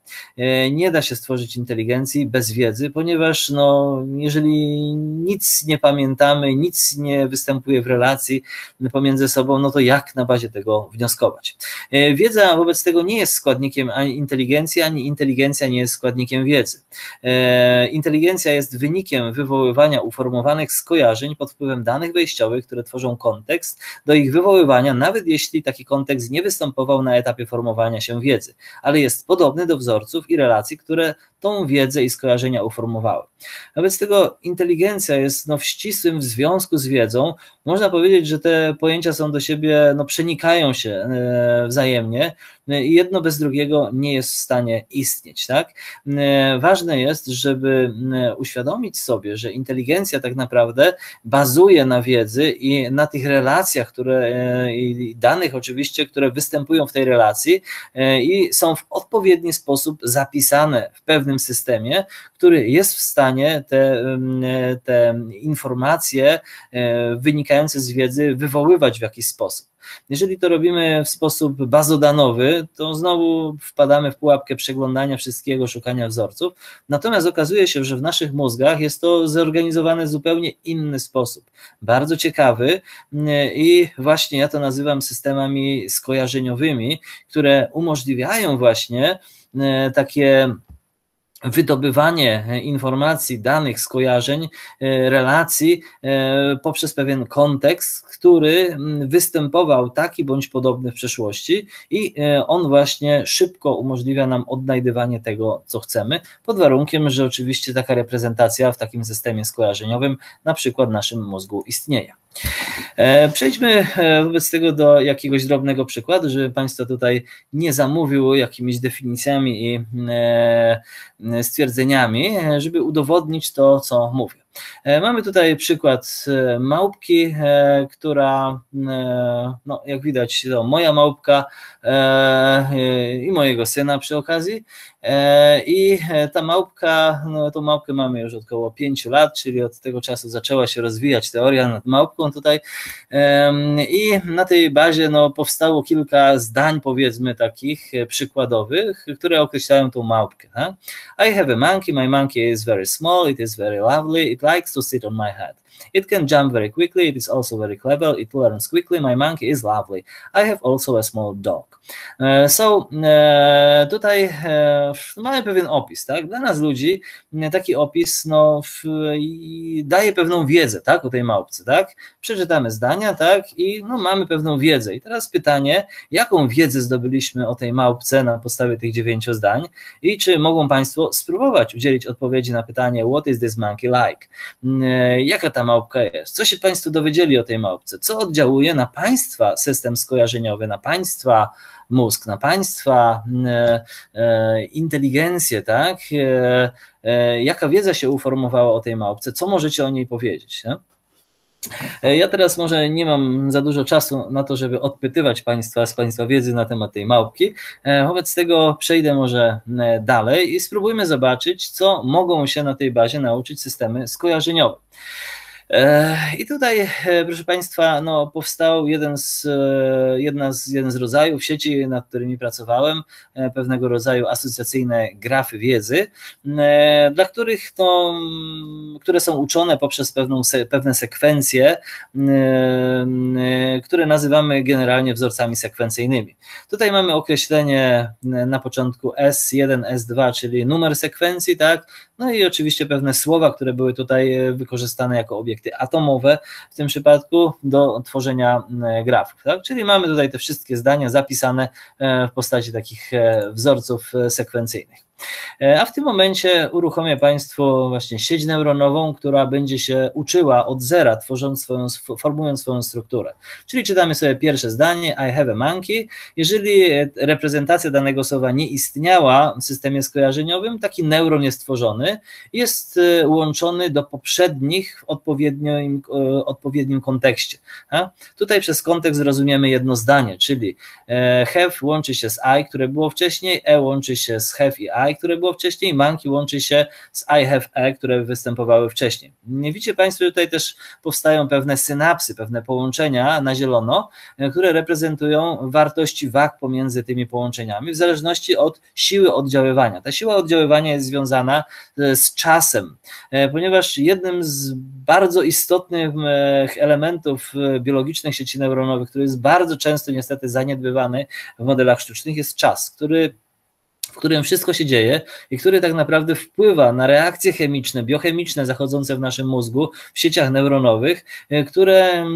Nie da się stworzyć inteligencji bez wiedzy, ponieważ no, jeżeli nic nie pamiętamy, nic nie występuje w relacji pomiędzy sobą, no to jak na bazie tego wnioskować? Wiedza wobec tego nie jest składnikiem ani inteligencji, ani inteligencja nie jest składnikiem wiedzy. Inteligencja jest wynikiem wywoływania uformowanych skojarzeń pod wpływem danych wejściowych, które tworzą kontekst do ich wywoływania, nawet jeśli taki kontekst nie występował na etapie formowania się wiedzy, ale jest podobny do wzorców i relacji, które tą wiedzę i skojarzenia uformowały. Wobec tego inteligencja jest w ścisłym związku z wiedzą. Można powiedzieć, że te pojęcia są do siebie, przenikają się wzajemnie i jedno bez drugiego nie jest w stanie istnieć. Tak? Ważne jest, żeby uświadomić sobie, że inteligencja tak naprawdę bazuje na wiedzy i na tych relacjach, które i danych oczywiście, które występują w tej relacji i są w odpowiedni sposób zapisane w pewnym systemie, który jest w stanie te informacje wynikające z wiedzy wywoływać w jakiś sposób. Jeżeli to robimy w sposób bazodanowy, to znowu wpadamy w pułapkę przeglądania wszystkiego, szukania wzorców, natomiast okazuje się, że w naszych mózgach jest to zorganizowane w zupełnie inny sposób, bardzo ciekawy i właśnie ja to nazywam systemami skojarzeniowymi, które umożliwiają właśnie takie wydobywanie informacji, danych, skojarzeń, relacji poprzez pewien kontekst, który występował taki bądź podobny w przeszłości i on właśnie szybko umożliwia nam odnajdywanie tego, co chcemy, pod warunkiem, że oczywiście taka reprezentacja w takim systemie skojarzeniowym na przykład w naszym mózgu istnieje. Przejdźmy wobec tego do jakiegoś drobnego przykładu, żeby Państwa tutaj nie zamówił jakimiś definicjami i stwierdzeniami, żeby udowodnić to, co mówię. Mamy tutaj przykład małpki, która, no jak widać, to moja małpka i mojego syna przy okazji i ta małpka, no tą małpkę mamy już od około 5 lat, czyli od tego czasu zaczęła się rozwijać teoria nad małpką tutaj i na tej bazie no, powstało kilka zdań, powiedzmy takich przykładowych, które określają tą małpkę. Tak? I have a monkey, my monkey is very small, it is very lovely, it likes to sit on my head. It can jump very quickly, it is also very clever, it learns quickly, my monkey is lovely. I have also a small dog. So, tutaj mamy pewien opis, tak? Dla nas ludzi taki opis no, daje pewną wiedzę, tak? O tej małpce, tak? Przeczytamy zdania, tak? I no, mamy pewną wiedzę. I teraz pytanie, jaką wiedzę zdobyliśmy o tej małpce na podstawie tych 9 zdań i czy mogą Państwo spróbować udzielić odpowiedzi na pytanie what is this monkey like? Jaka ta małpka jest? Co się Państwo dowiedzieli o tej małpce? Co oddziałuje na Państwa system skojarzeniowy, na Państwa mózg, na Państwa inteligencję, tak? Jaka wiedza się uformowała o tej małpce? Co możecie o niej powiedzieć? Nie? Ja teraz może nie mam za dużo czasu na to, żeby odpytywać Państwa z Państwa wiedzy na temat tej małpki, wobec tego przejdę może dalej i spróbujmy zobaczyć, co mogą się na tej bazie nauczyć systemy skojarzeniowe. I tutaj, proszę Państwa, no, powstał jeden z rodzajów sieci, nad którymi pracowałem, pewnego rodzaju asocjacyjne grafy wiedzy, dla których to, które są uczone poprzez pewne sekwencje, które nazywamy generalnie wzorcami sekwencyjnymi. Tutaj mamy określenie na początku S1, S2, czyli numer sekwencji, tak? No i oczywiście pewne słowa, które były tutaj wykorzystane jako obiekty atomowe w tym przypadku do tworzenia grafów. Tak? Czyli mamy tutaj te wszystkie zdania zapisane w postaci takich wzorców sekwencyjnych. A w tym momencie uruchomię Państwu właśnie sieć neuronową, która będzie się uczyła od zera, formując swoją strukturę. Czyli czytamy sobie pierwsze zdanie, I have a monkey. Jeżeli reprezentacja danego słowa nie istniała w systemie skojarzeniowym, taki neuron jest tworzony, jest łączony do poprzednich w odpowiednim kontekście. A? Tutaj przez kontekst rozumiemy jedno zdanie, czyli have łączy się z I, które było wcześniej, E łączy się z have i I, które było wcześniej, monkey łączy się z I have a, które występowały wcześniej. Widzicie Państwo, tutaj też powstają pewne synapsy, pewne połączenia na zielono, które reprezentują wartości wag pomiędzy tymi połączeniami w zależności od siły oddziaływania. Ta siła oddziaływania jest związana z czasem, ponieważ jednym z bardzo istotnych elementów biologicznych sieci neuronowych, który jest bardzo często niestety zaniedbywany w modelach sztucznych, jest czas, w którym wszystko się dzieje i który tak naprawdę wpływa na reakcje chemiczne, biochemiczne zachodzące w naszym mózgu, w sieciach neuronowych, które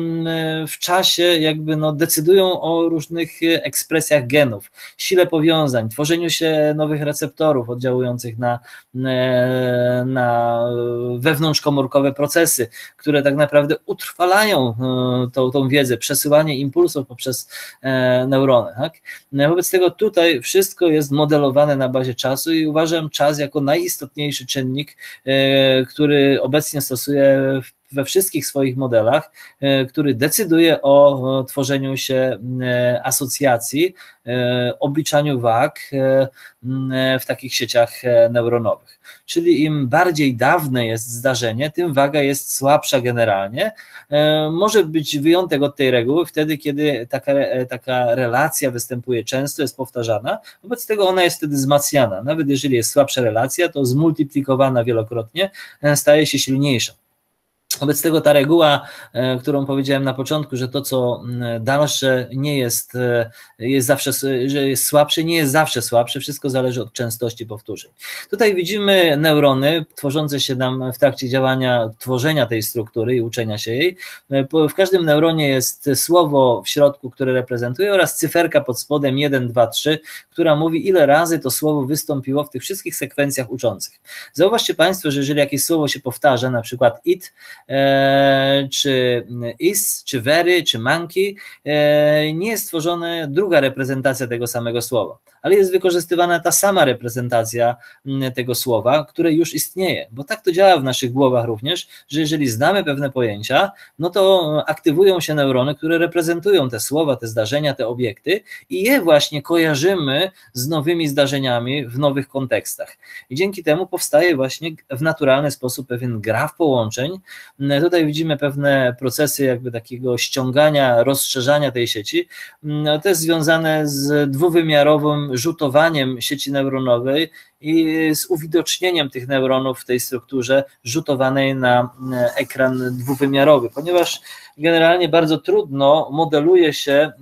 w czasie jakby no decydują o różnych ekspresjach genów, sile powiązań, tworzeniu się nowych receptorów oddziałujących na wewnątrzkomórkowe procesy, które tak naprawdę utrwalają tą wiedzę, przesyłanie impulsów poprzez neurony. Tak? Wobec tego tutaj wszystko jest modelowane na bazie czasu i uważam czas jako najistotniejszy czynnik, który obecnie stosuję we wszystkich swoich modelach, który decyduje o tworzeniu się asocjacji, obliczaniu wag w takich sieciach neuronowych. Czyli im bardziej dawne jest zdarzenie, tym waga jest słabsza generalnie. Może być wyjątek od tej reguły wtedy, kiedy taka relacja występuje często, jest powtarzana, wobec tego ona jest wtedy wzmacniana. Nawet jeżeli jest słabsza relacja, to zmultiplikowana wielokrotnie staje się silniejsza. Wobec tego ta reguła, którą powiedziałem na początku, że to, co dalsze nie jest zawsze, że jest słabsze, nie jest zawsze słabsze, wszystko zależy od częstości powtórzeń. Tutaj widzimy neurony tworzące się nam w trakcie działania, tworzenia tej struktury i uczenia się jej. W każdym neuronie jest słowo w środku, które reprezentuje, oraz cyferka pod spodem 1, 2, 3, która mówi, ile razy to słowo wystąpiło w tych wszystkich sekwencjach uczących. Zauważcie Państwo, że jeżeli jakieś słowo się powtarza, na przykład it, czy is, czy very, czy monkey, nie jest tworzona druga reprezentacja tego samego słowa, ale jest wykorzystywana ta sama reprezentacja tego słowa, które już istnieje, bo tak to działa w naszych głowach również, że jeżeli znamy pewne pojęcia, no to aktywują się neurony, które reprezentują te słowa, te zdarzenia, te obiekty i je właśnie kojarzymy z nowymi zdarzeniami w nowych kontekstach. I dzięki temu powstaje właśnie w naturalny sposób pewien graf połączeń. Tutaj widzimy pewne procesy jakby takiego ściągania, rozszerzania tej sieci. To jest związane z dwuwymiarowym rzutowaniem sieci neuronowej i z uwidocznieniem tych neuronów w tej strukturze rzutowanej na ekran dwuwymiarowy, ponieważ generalnie bardzo trudno modeluje się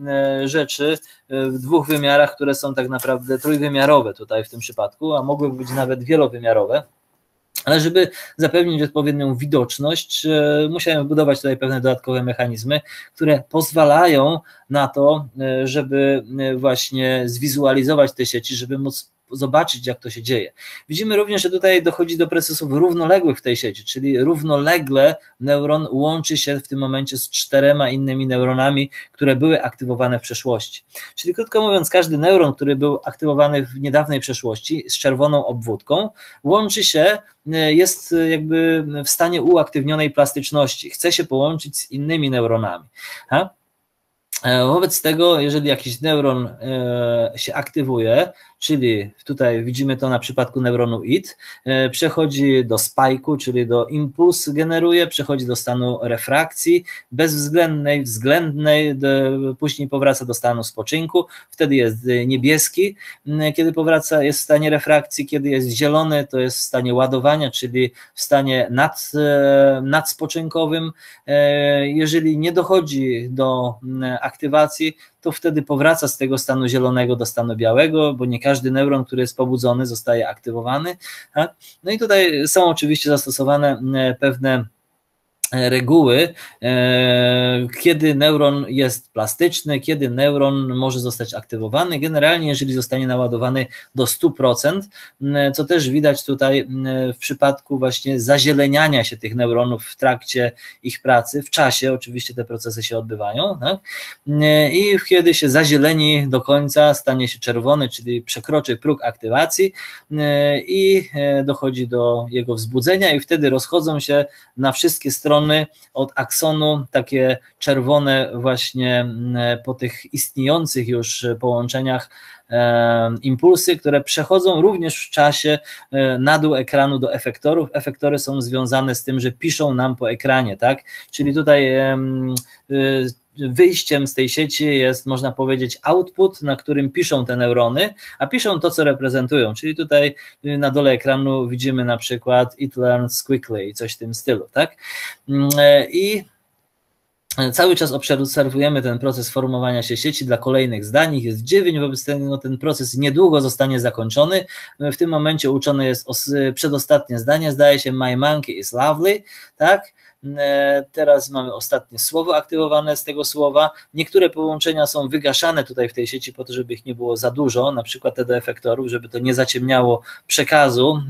rzeczy w dwóch wymiarach, które są tak naprawdę trójwymiarowe tutaj w tym przypadku, a mogłyby być nawet wielowymiarowe. Ale żeby zapewnić odpowiednią widoczność, musiałem budować tutaj pewne dodatkowe mechanizmy, które pozwalają na to, żeby właśnie zwizualizować te sieci, żeby móc zobaczyć, jak to się dzieje. Widzimy również, że tutaj dochodzi do procesów równoległych w tej sieci, czyli równolegle neuron łączy się w tym momencie z 4 innymi neuronami, które były aktywowane w przeszłości. Czyli krótko mówiąc, każdy neuron, który był aktywowany w niedawnej przeszłości z czerwoną obwódką, łączy się, jest jakby w stanie uaktywnionej plastyczności, chce się połączyć z innymi neuronami. Ha? Wobec tego, jeżeli jakiś neuron się aktywuje, czyli tutaj widzimy to na przypadku neuronu IT, przechodzi do spajku, czyli do impulsu generuje, przechodzi do stanu refrakcji bezwzględnej, względnej, później powraca do stanu spoczynku, wtedy jest niebieski, kiedy powraca, jest w stanie refrakcji, kiedy jest zielony, to jest w stanie ładowania, czyli w stanie nadspoczynkowym. Jeżeli nie dochodzi do aktywacji, to wtedy powraca z tego stanu zielonego do stanu białego, bo nie każdy neuron, który jest pobudzony, zostaje aktywowany. No i tutaj są oczywiście zastosowane pewne reguły, kiedy neuron jest plastyczny, kiedy neuron może zostać aktywowany, generalnie jeżeli zostanie naładowany do 100%, co też widać tutaj w przypadku właśnie zazieleniania się tych neuronów w trakcie ich pracy, w czasie oczywiście te procesy się odbywają, tak? I kiedy się zazieleni do końca, stanie się czerwony, czyli przekroczy próg aktywacji i dochodzi do jego wzbudzenia i wtedy rozchodzą się na wszystkie strony od aksonu takie czerwone właśnie po tych istniejących już połączeniach impulsy, które przechodzą również w czasie na dół ekranu do efektorów. Efektory są związane z tym, że piszą nam po ekranie, tak? Czyli tutaj wyjściem z tej sieci jest, można powiedzieć, output, na którym piszą te neurony, a piszą to, co reprezentują, czyli tutaj na dole ekranu widzimy na przykład it learns quickly i coś w tym stylu, tak? I cały czas obserwujemy ten proces formowania się sieci, dla kolejnych zdań ich jest 9, wobec tego ten proces niedługo zostanie zakończony. W tym momencie uczone jest przedostatnie zdanie, zdaje się my monkey is lovely, tak? Teraz mamy ostatnie słowo aktywowane z tego słowa. Niektóre połączenia są wygaszane tutaj w tej sieci po to, żeby ich nie było za dużo, na przykład te do efektorów, żeby to nie zaciemniało przekazu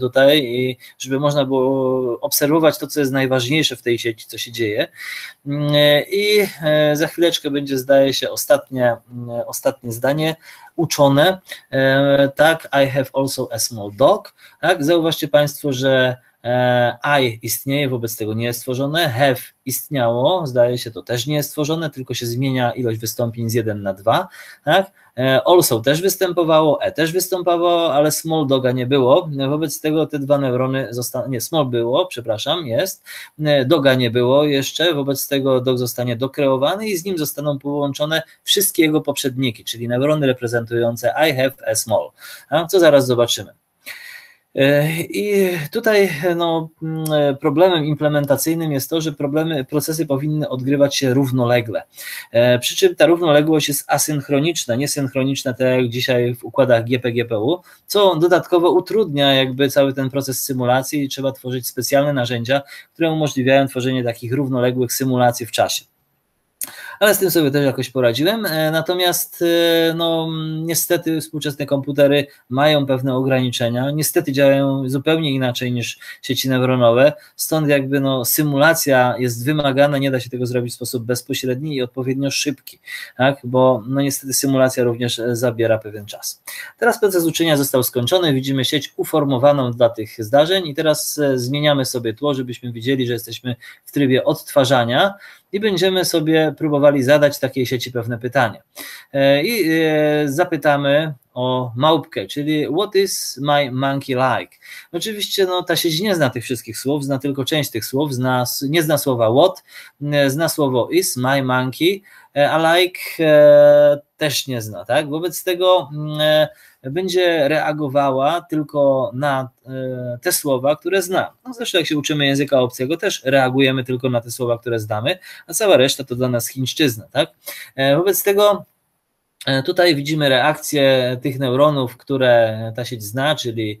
tutaj i żeby można było obserwować to, co jest najważniejsze w tej sieci, co się dzieje. I za chwileczkę będzie, zdaje się, ostatnie zdanie uczone. Tak, I have also a small dog. Tak, zauważcie Państwo, że I istnieje, wobec tego nie jest stworzone, have istniało, zdaje się to też nie jest stworzone, tylko się zmienia ilość wystąpień z 1 na 2, tak? Also też występowało, e też występowało, ale small doga nie było, wobec tego te dwa neurony zostaną, nie, small było, przepraszam, jest, doga nie było jeszcze, wobec tego dog zostanie dokreowany i z nim zostaną połączone wszystkie jego poprzedniki, czyli neurony reprezentujące I have a small, a co zaraz zobaczymy. I tutaj no, problemem implementacyjnym jest to, że procesy powinny odgrywać się równolegle, przy czym ta równoległość jest asynchroniczna, niesynchroniczna, tak jak dzisiaj w układach GPGPU, co dodatkowo utrudnia jakby cały ten proces symulacji i trzeba tworzyć specjalne narzędzia, które umożliwiają tworzenie takich równoległych symulacji w czasie. Ale z tym sobie też jakoś poradziłem, natomiast no, niestety współczesne komputery mają pewne ograniczenia, niestety działają zupełnie inaczej niż sieci neuronowe, stąd jakby no, symulacja jest wymagana, nie da się tego zrobić w sposób bezpośredni i odpowiednio szybki, tak? Bo no, niestety symulacja również zabiera pewien czas. Teraz proces uczenia został skończony, widzimy sieć uformowaną dla tych zdarzeń i teraz zmieniamy sobie tło, żebyśmy widzieli, że jesteśmy w trybie odtwarzania i będziemy sobie próbowali zadać takiej sieci pewne pytanie. I zapytamy o małpkę, czyli what is my monkey like? Oczywiście no, ta sieć nie zna tych wszystkich słów, zna tylko część tych słów, nie zna słowa what, zna słowo is, my monkey, a like też nie zna, tak? Wobec tego będzie reagowała tylko na te słowa, które zna. No, zresztą jak się uczymy języka obcego, też reagujemy tylko na te słowa, które znamy, a cała reszta to dla nas chińszczyzna, tak? Wobec tego tutaj widzimy reakcję tych neuronów, które ta sieć zna, czyli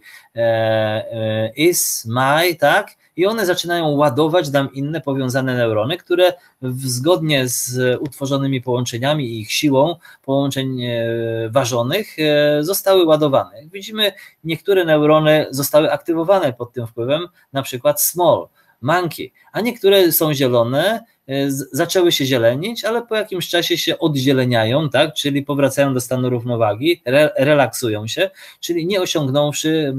is, my, tak? i one zaczynają ładować nam inne powiązane neurony, które zgodnie z utworzonymi połączeniami i ich siłą połączeń ważonych zostały ładowane. Widzimy, niektóre neurony zostały aktywowane pod tym wpływem, na przykład small, monkey, a niektóre są zielone, zaczęły się zielenić, ale po jakimś czasie się odzieleniają, tak? Czyli powracają do stanu równowagi, relaksują się, czyli nie osiągnąwszy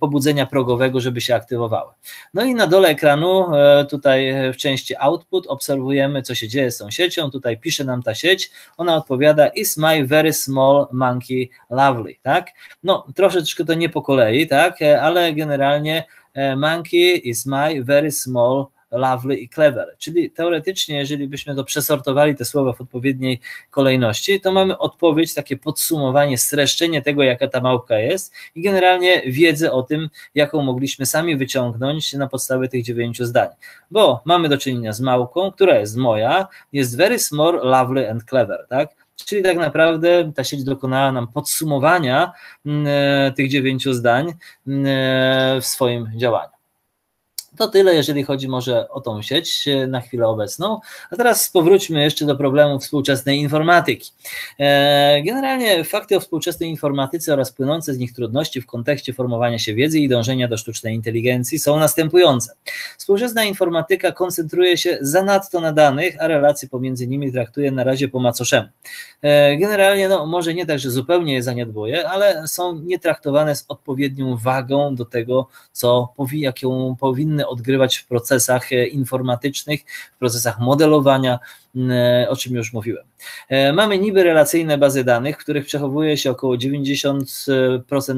pobudzenia progowego, żeby się aktywowały. No i na dole ekranu, tutaj w części output obserwujemy, co się dzieje z tą siecią, tutaj pisze nam ta sieć, ona odpowiada is my very small monkey lovely, tak? No troszeczkę to nie po kolei, tak? Ale generalnie monkey is my very small lovely i clever, czyli teoretycznie, jeżeli byśmy to przesortowali te słowa w odpowiedniej kolejności, to mamy odpowiedź, takie podsumowanie, streszczenie tego, jaka ta małpka jest i generalnie wiedzę o tym, jaką mogliśmy sami wyciągnąć na podstawie tych 9 zdań, bo mamy do czynienia z małpką, która jest moja, jest very small, lovely and clever, tak? Czyli tak naprawdę ta sieć dokonała nam podsumowania tych 9 zdań w swoim działaniu. To tyle, jeżeli chodzi może o tą sieć na chwilę obecną. A teraz powróćmy jeszcze do problemu współczesnej informatyki. Generalnie fakty o współczesnej informatyce oraz płynące z nich trudności w kontekście formowania się wiedzy i dążenia do sztucznej inteligencji są następujące. Współczesna informatyka koncentruje się zanadto na danych, a relacje pomiędzy nimi traktuje na razie po macoszemu. Generalnie no, może nie tak, że zupełnie je zaniedbuje, ale są nietraktowane z odpowiednią wagą do tego, jaką powinny odgrywać w procesach informatycznych, w procesach modelowania, o czym już mówiłem. Mamy niby relacyjne bazy danych, w których przechowuje się około 90%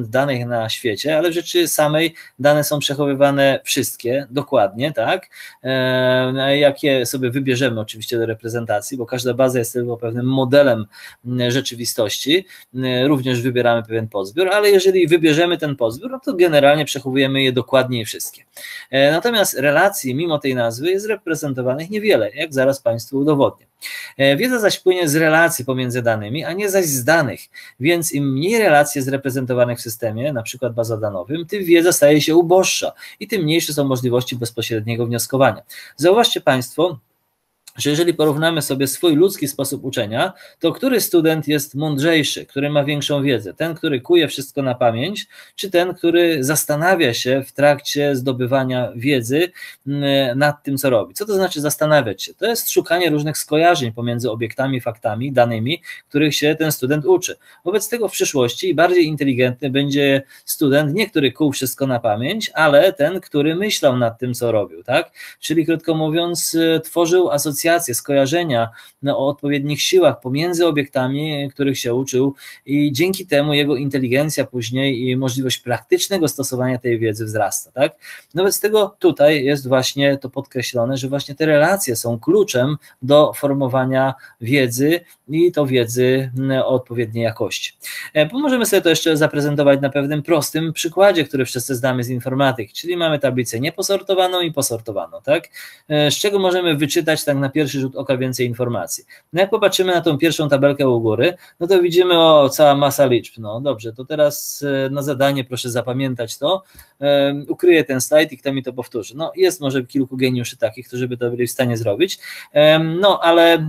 danych na świecie, ale w rzeczy samej dane są przechowywane wszystkie, dokładnie, tak? Jakie sobie wybierzemy oczywiście do reprezentacji, bo każda baza jest tylko pewnym modelem rzeczywistości, również wybieramy pewien podzbiór, ale jeżeli wybierzemy ten podzbiór, no to generalnie przechowujemy je dokładnie wszystkie. Natomiast relacji, mimo tej nazwy, jest reprezentowanych niewiele, jak zaraz Państwu udowodnię. Wiedza zaś płynie z relacji pomiędzy danymi, a nie zaś z danych, więc im mniej relacji jest reprezentowanych w systemie, na przykład bazodanowym, tym wiedza staje się uboższa i tym mniejsze są możliwości bezpośredniego wnioskowania. Zauważcie Państwo, że jeżeli porównamy sobie swój ludzki sposób uczenia, to który student jest mądrzejszy, który ma większą wiedzę? Ten, który kuje wszystko na pamięć, czy ten, który zastanawia się w trakcie zdobywania wiedzy nad tym, co robi? Co to znaczy zastanawiać się? To jest szukanie różnych skojarzeń pomiędzy obiektami, faktami, danymi, których się ten student uczy. Wobec tego w przyszłości bardziej inteligentny będzie student, nie który kuł wszystko na pamięć, ale ten, który myślał nad tym, co robił, tak? Czyli krótko mówiąc, tworzył asocjacje, skojarzenia o odpowiednich siłach pomiędzy obiektami, których się uczył i dzięki temu jego inteligencja później i możliwość praktycznego stosowania tej wiedzy wzrasta, tak? Wobec tego tutaj jest właśnie to podkreślone, że właśnie te relacje są kluczem do formowania wiedzy i to wiedzy o odpowiedniej jakości. Możemy sobie to jeszcze zaprezentować na pewnym prostym przykładzie, który wszyscy znamy z informatyki, czyli mamy tablicę nieposortowaną i posortowaną, tak? Z czego możemy wyczytać tak na pierwszy rzut oka więcej informacji. No jak popatrzymy na tą pierwszą tabelkę u góry, no to widzimy cała masa liczb. No dobrze, to teraz na zadanie proszę zapamiętać to, ukryję ten slajd i kto mi to powtórzy. No jest może kilku geniuszy takich, którzy by to byli w stanie zrobić, no ale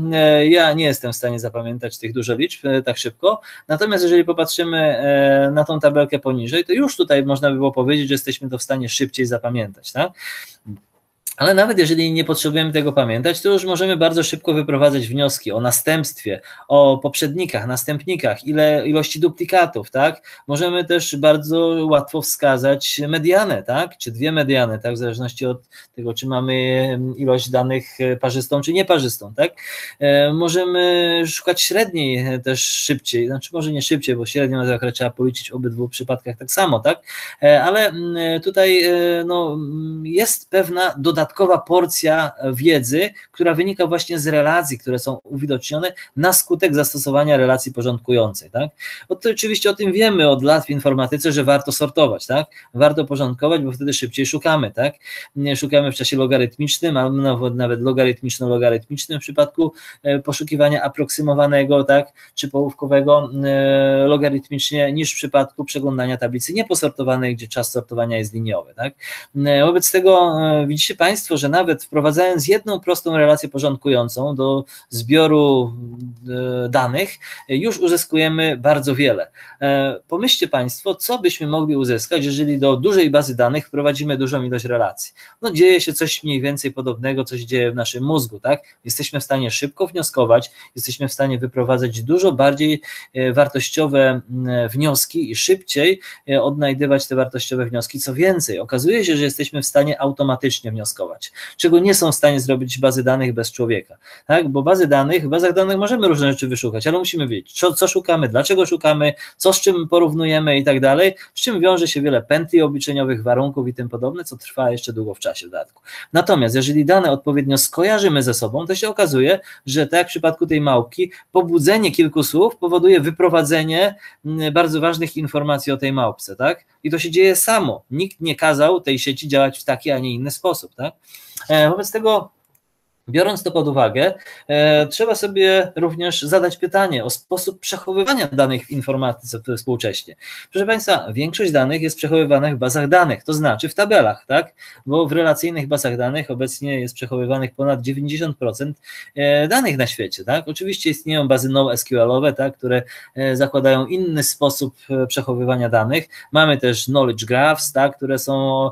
ja nie jestem w stanie zapamiętać tych dużo liczb tak szybko, natomiast jeżeli popatrzymy na tą tabelkę poniżej, to już tutaj można by było powiedzieć, że jesteśmy to w stanie szybciej zapamiętać, tak? Ale nawet jeżeli nie potrzebujemy tego pamiętać, to już możemy bardzo szybko wyprowadzać wnioski o następstwie, o poprzednikach, następnikach, ilości duplikatów, tak? Możemy też bardzo łatwo wskazać medianę, tak? Czy dwie mediany, tak? W zależności od tego, czy mamy ilość danych parzystą, czy nieparzystą, tak? Możemy szukać średniej też szybciej, znaczy może nie szybciej, bo średnią trzeba policzyć w obydwu przypadkach tak samo, tak? Ale tutaj no, jest pewna dodatkowa dodatkowa porcja wiedzy, która wynika właśnie z relacji, które są uwidocznione na skutek zastosowania relacji porządkującej. Tak? To oczywiście o tym wiemy od lat w informatyce, że warto sortować, tak? Warto porządkować, bo wtedy szybciej szukamy. Tak? Szukamy w czasie logarytmicznym, a nawet logarytmiczno-logarytmicznym w przypadku poszukiwania aproksymowanego, tak? Czy połówkowego logarytmicznie, niż w przypadku przeglądania tablicy nieposortowanej, gdzie czas sortowania jest liniowy. Tak? Wobec tego widzicie Państwo, że nawet wprowadzając jedną prostą relację porządkującą do zbioru danych, już uzyskujemy bardzo wiele. Pomyślcie Państwo, co byśmy mogli uzyskać, jeżeli do dużej bazy danych wprowadzimy dużą ilość relacji. No, dzieje się coś mniej więcej podobnego, co się dzieje w naszym mózgu. Tak? Jesteśmy w stanie szybko wnioskować, jesteśmy w stanie wyprowadzać dużo bardziej wartościowe wnioski i szybciej odnajdywać te wartościowe wnioski. Co więcej, okazuje się, że jesteśmy w stanie automatycznie wnioskować, czego nie są w stanie zrobić bazy danych bez człowieka, tak? Bo w bazach danych możemy różne rzeczy wyszukać, ale musimy wiedzieć, co szukamy, dlaczego szukamy, co z czym porównujemy i tak dalej, z czym wiąże się wiele pętli obliczeniowych, warunków i tym podobne, co trwa jeszcze długo w czasie w dodatku. Natomiast jeżeli dane odpowiednio skojarzymy ze sobą, to się okazuje, że tak jak w przypadku tej małpki, pobudzenie kilku słów powoduje wyprowadzenie bardzo ważnych informacji o tej małpce, tak? I to się dzieje samo. Nikt nie kazał tej sieci działać w taki, a nie inny sposób, tak? Wobec tego, biorąc to pod uwagę, trzeba sobie również zadać pytanie o sposób przechowywania danych w informatyce współcześnie. Proszę Państwa, większość danych jest przechowywana w bazach danych, to znaczy w tabelach, tak? Bo w relacyjnych bazach danych obecnie jest przechowywanych ponad 90% danych na świecie, tak? Oczywiście istnieją bazy NoSQL-owe, tak? Które zakładają inny sposób przechowywania danych. Mamy też knowledge graphs, tak? Które są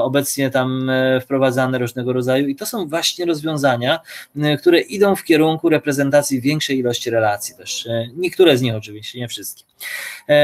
obecnie tam wprowadzane różnego rodzaju i to są właśnie rozwiązania, które idą w kierunku reprezentacji większej ilości relacji też. Niektóre z nich oczywiście, nie wszystkie.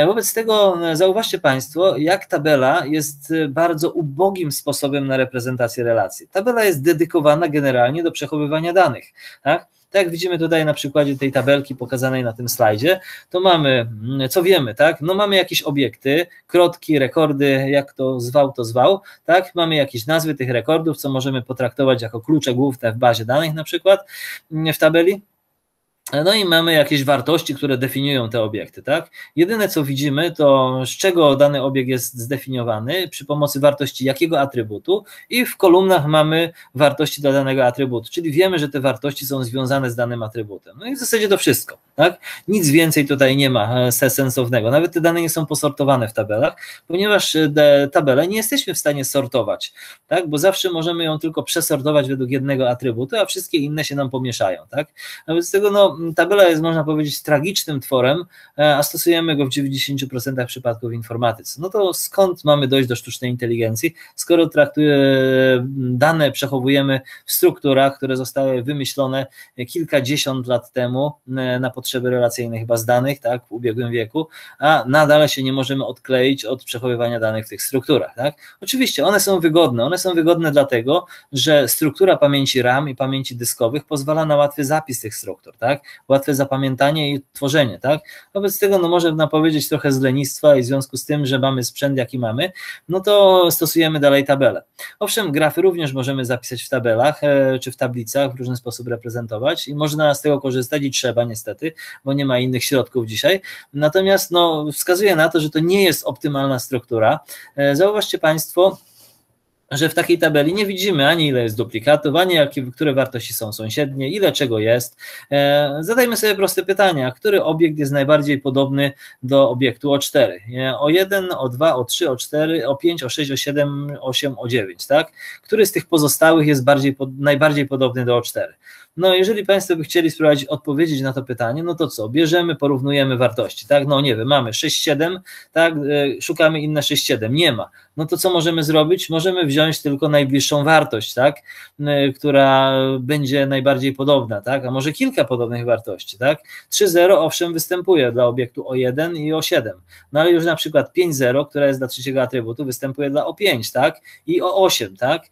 Wobec tego zauważcie Państwo, jak tabela jest bardzo ubogim sposobem na reprezentację relacji. Tabela jest dedykowana generalnie do przechowywania danych, tak? Tak jak widzimy tutaj na przykładzie tej tabelki pokazanej na tym slajdzie, to mamy, co wiemy, tak? No mamy jakieś obiekty, kropki, rekordy, jak to zwał, tak? Mamy jakieś nazwy tych rekordów, co możemy potraktować jako klucze główne w bazie danych na przykład w tabeli. No i mamy jakieś wartości, które definiują te obiekty, tak? Jedyne co widzimy, to z czego dany obiekt jest zdefiniowany, przy pomocy wartości jakiego atrybutu i w kolumnach mamy wartości dla danego atrybutu, czyli wiemy, że te wartości są związane z danym atrybutem. No i w zasadzie to wszystko, tak? Nic więcej tutaj nie ma sensownego, nawet te dane nie są posortowane w tabelach, ponieważ tabelę nie jesteśmy w stanie sortować, tak? Bo zawsze możemy ją tylko przesortować według jednego atrybutu, a wszystkie inne się nam pomieszają, tak? Wobec tego, no, tabela jest, można powiedzieć, tragicznym tworem, a stosujemy go w 90% przypadków w informatyce. No to skąd mamy dojść do sztucznej inteligencji, skoro dane przechowujemy w strukturach, które zostały wymyślone kilkadziesiąt lat temu na potrzeby relacyjnych baz danych, tak, w ubiegłym wieku, a nadal się nie możemy odkleić od przechowywania danych w tych strukturach, tak? Oczywiście one są wygodne dlatego, że struktura pamięci RAM i pamięci dyskowych pozwala na łatwy zapis tych struktur, tak? Łatwe zapamiętanie i tworzenie, tak? Wobec tego, no, można powiedzieć trochę z lenistwa i w związku z tym, że mamy sprzęt jaki mamy, no to stosujemy dalej tabelę. Owszem, grafy również możemy zapisać w tabelach czy w tablicach, w różny sposób reprezentować i można z tego korzystać i trzeba niestety, bo nie ma innych środków dzisiaj, natomiast no, wskazuje na to, że to nie jest optymalna struktura. Zauważcie Państwo, że w takiej tabeli nie widzimy ani ile jest duplikatów, ani które wartości są sąsiednie, ile czego jest. Zadajmy sobie proste pytania, który obiekt jest najbardziej podobny do obiektu O4? O1, O2, O3, O4, O5, O6, O7, O8, O9, tak? Który z tych pozostałych jest najbardziej podobny do O4? No, jeżeli Państwo by chcieli spróbować odpowiedzieć na to pytanie, no to co? Bierzemy, porównujemy wartości, tak? No nie wiem, mamy 6,7, tak? Szukamy inne 6,7, nie ma. No to co możemy zrobić? Możemy wziąć tylko najbliższą wartość, tak? Która będzie najbardziej podobna, tak? A może kilka podobnych wartości, tak? 3,0 owszem występuje dla obiektu O1 i O7, no ale już na przykład 5,0, która jest dla trzeciego atrybutu, występuje dla O5, tak? I O8, tak?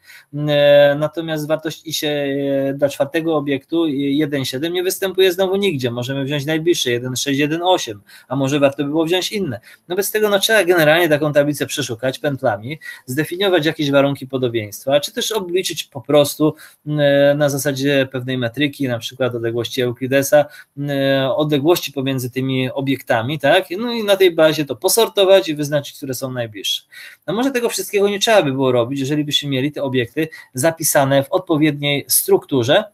Natomiast wartość dla czwartego obiektu obiektu 1,7 nie występuje znowu nigdzie, możemy wziąć najbliższe 1,6, 1,8, a może warto by było wziąć inne. Wobec tego trzeba generalnie taką tablicę przeszukać pętlami, zdefiniować jakieś warunki podobieństwa, czy też obliczyć po prostu na zasadzie pewnej metryki, na przykład odległości Euklidesa, odległości pomiędzy tymi obiektami, tak? No i na tej bazie to posortować i wyznaczyć, które są najbliższe. No może tego wszystkiego nie trzeba by było robić, jeżeli byśmy mieli te obiekty zapisane w odpowiedniej strukturze,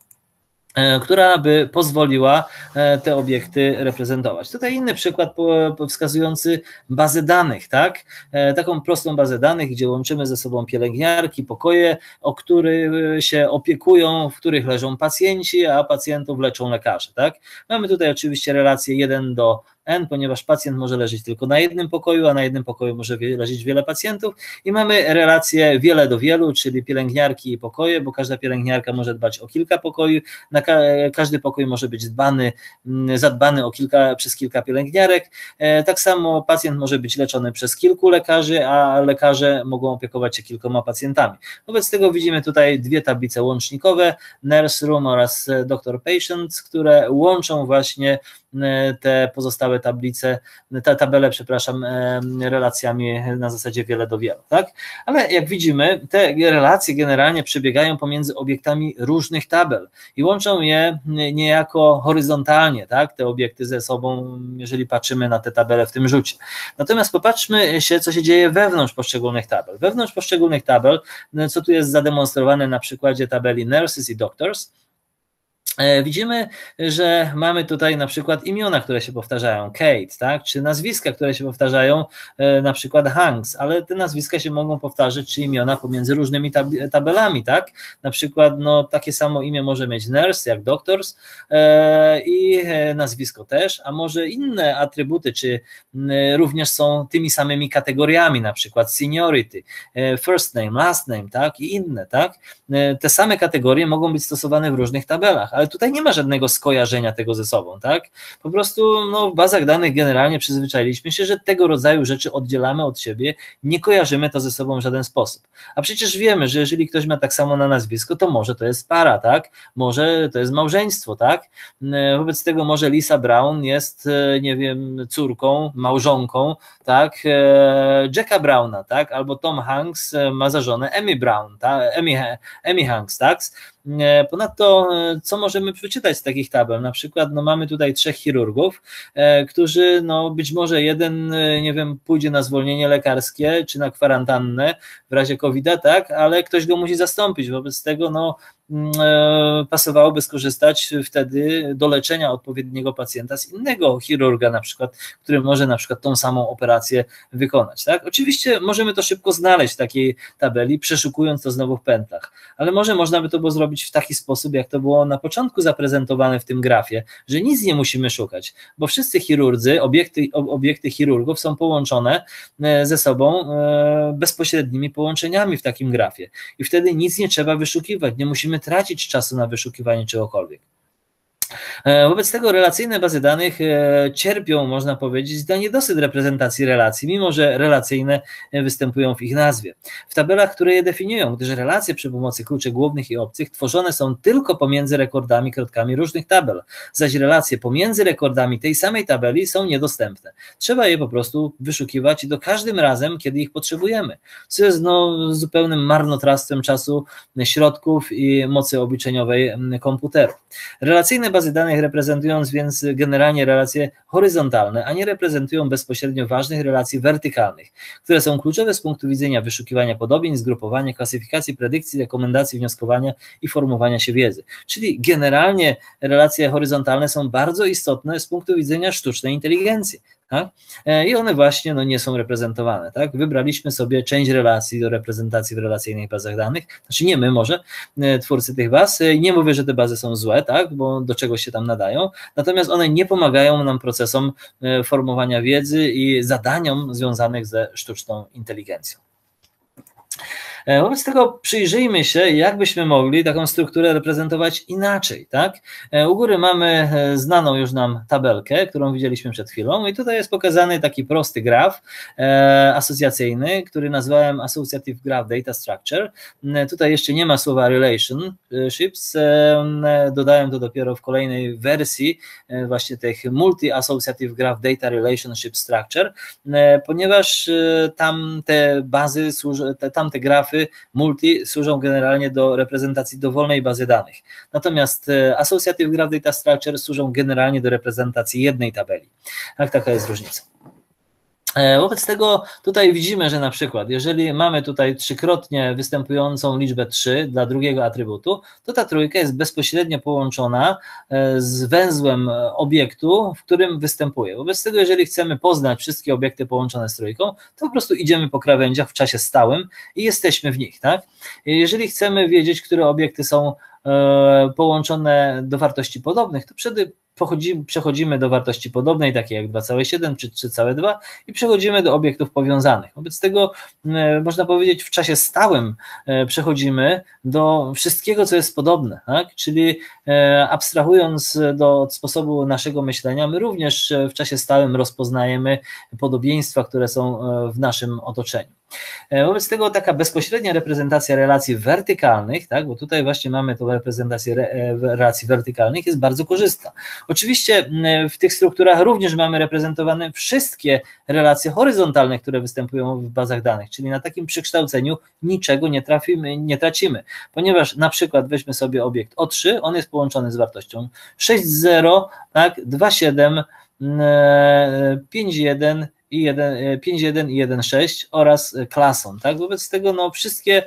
która by pozwoliła te obiekty reprezentować. Tutaj inny przykład wskazujący bazę danych, tak? Taką prostą bazę danych, gdzie łączymy ze sobą pielęgniarki, pokoje, o które się opiekują, w których leżą pacjenci, a pacjentów leczą lekarze, tak? Mamy tutaj oczywiście relację 1 do N, ponieważ pacjent może leżeć tylko na jednym pokoju, a na jednym pokoju może leżeć wiele pacjentów i mamy relację wiele do wielu, czyli pielęgniarki i pokoje, bo każda pielęgniarka może dbać o kilka pokoi, każdy pokój może być zadbany przez kilka pielęgniarek, tak samo pacjent może być leczony przez kilku lekarzy, a lekarze mogą opiekować się kilkoma pacjentami. Wobec tego widzimy tutaj dwie tablice łącznikowe, nurse room oraz doctor patient, które łączą właśnie te pozostałe tablice, tabele, relacjami na zasadzie wiele do wielu, tak? Ale jak widzimy, te relacje generalnie przebiegają pomiędzy obiektami różnych tabel i łączą je niejako horyzontalnie, tak? Te obiekty ze sobą, jeżeli patrzymy na te tabele w tym rzucie. Natomiast popatrzmy się, co się dzieje wewnątrz poszczególnych tabel. Wewnątrz poszczególnych tabel, co tu jest zademonstrowane na przykładzie tabeli nurses i doctors, widzimy, że mamy tutaj na przykład imiona, które się powtarzają, Kate, tak? Czy nazwiska, które się powtarzają, na przykład Hanks, ale te nazwiska się mogą powtarzać, czy imiona pomiędzy różnymi tabelami, tak? Na przykład takie samo imię może mieć nurse jak doctors i nazwisko też, a może inne atrybuty, czy również są tymi samymi kategoriami, na przykład seniority, first name, last name, tak? I inne, tak? Te same kategorie mogą być stosowane w różnych tabelach, ale tutaj nie ma żadnego skojarzenia tego ze sobą, tak? Po prostu w bazach danych generalnie przyzwyczailiśmy się, że tego rodzaju rzeczy oddzielamy od siebie, nie kojarzymy to ze sobą w żaden sposób. A przecież wiemy, że jeżeli ktoś ma tak samo na nazwisko, to może to jest para, tak? Może to jest małżeństwo, tak? Wobec tego może Lisa Brown jest, nie wiem, córką, małżonką, tak? Jacka Browna, tak? Albo Tom Hanks ma za żonę Amy Brown, tak? Amy Hanks, tak? Ponadto, co możemy przeczytać z takich tabel? Na przykład mamy tutaj trzech chirurgów, którzy być może jeden, nie wiem, pójdzie na zwolnienie lekarskie czy na kwarantannę w razie COVID-a, tak, ale ktoś go musi zastąpić, wobec tego pasowałoby skorzystać wtedy do leczenia odpowiedniego pacjenta z innego chirurga na przykład, który może na przykład tą samą operację wykonać, tak? Oczywiście możemy to szybko znaleźć w takiej tabeli, przeszukując to znowu w pętlach, ale może można by to było zrobić w taki sposób, jak to było na początku zaprezentowane w tym grafie, że nic nie musimy szukać, bo wszyscy chirurdzy, obiekty chirurgów są połączone ze sobą bezpośrednimi połączeniami w takim grafie i wtedy nic nie trzeba wyszukiwać, nie musimy tracić czasu na wyszukiwanie czegokolwiek. Wobec tego relacyjne bazy danych cierpią, można powiedzieć, na niedosyt reprezentacji relacji, mimo że relacyjne występują w ich nazwie. W tabelach, które je definiują, gdyż relacje przy pomocy kluczy głównych i obcych tworzone są tylko pomiędzy rekordami, kropkami różnych tabel, zaś relacje pomiędzy rekordami tej samej tabeli są niedostępne. Trzeba je po prostu wyszukiwać i to każdym razem, kiedy ich potrzebujemy, co jest zupełnym marnotrawstwem czasu, środków i mocy obliczeniowej komputeru. Relacyjne bazy danych reprezentując więc generalnie relacje horyzontalne, a nie reprezentują bezpośrednio ważnych relacji wertykalnych, które są kluczowe z punktu widzenia wyszukiwania podobień, zgrupowania, klasyfikacji, predykcji, rekomendacji, wnioskowania i formowania się wiedzy. Czyli generalnie relacje horyzontalne są bardzo istotne z punktu widzenia sztucznej inteligencji. Tak? I one właśnie nie są reprezentowane, tak? Wybraliśmy sobie część relacji do reprezentacji w relacyjnych bazach danych, znaczy nie my może, twórcy tych baz, nie mówię, że te bazy są złe, tak? Bo do czegoś się tam nadają, natomiast one nie pomagają nam procesom formowania wiedzy i zadaniom związanych ze sztuczną inteligencją. Wobec tego przyjrzyjmy się, jak byśmy mogli taką strukturę reprezentować inaczej, tak? U góry mamy znaną już nam tabelkę, którą widzieliśmy przed chwilą i tutaj jest pokazany taki prosty graf asocjacyjny, który nazwałem Associative Graph Data Structure. Tutaj jeszcze nie ma słowa relationships, dodałem to dopiero w kolejnej wersji właśnie tych Multi-Associative Graph Data Relationship Structure, ponieważ tam te bazy, tam te grafy multi służą generalnie do reprezentacji dowolnej bazy danych. Natomiast Associative Graph Data Structure służą generalnie do reprezentacji jednej tabeli. Tak, taka jest różnica. Wobec tego tutaj widzimy, że na przykład jeżeli mamy tutaj trzykrotnie występującą liczbę 3 dla drugiego atrybutu, to ta trójka jest bezpośrednio połączona z węzłem obiektu, w którym występuje. Wobec tego jeżeli chcemy poznać wszystkie obiekty połączone z trójką, to po prostu idziemy po krawędziach w czasie stałym i jesteśmy w nich, tak? Jeżeli chcemy wiedzieć, które obiekty są połączone do wartości podobnych, to przechodzimy do wartości podobnej, takiej jak 2,7 czy 3,2 i przechodzimy do obiektów powiązanych. Wobec tego można powiedzieć, w czasie stałym przechodzimy do wszystkiego, co jest podobne, tak? Czyli abstrahując od sposobu naszego myślenia, my również w czasie stałym rozpoznajemy podobieństwa, które są w naszym otoczeniu. Wobec tego taka bezpośrednia reprezentacja relacji wertykalnych, tak, bo tutaj właśnie mamy tą reprezentację relacji wertykalnych, jest bardzo korzystna. Oczywiście w tych strukturach również mamy reprezentowane wszystkie relacje horyzontalne, które występują w bazach danych, czyli na takim przekształceniu niczego nie tracimy, ponieważ na przykład weźmy sobie obiekt O3, on jest połączony z wartością 6,0, tak, 2,7, 5,1, 5.1 i 1.6 oraz klasą, tak? Wobec tego no, wszystkie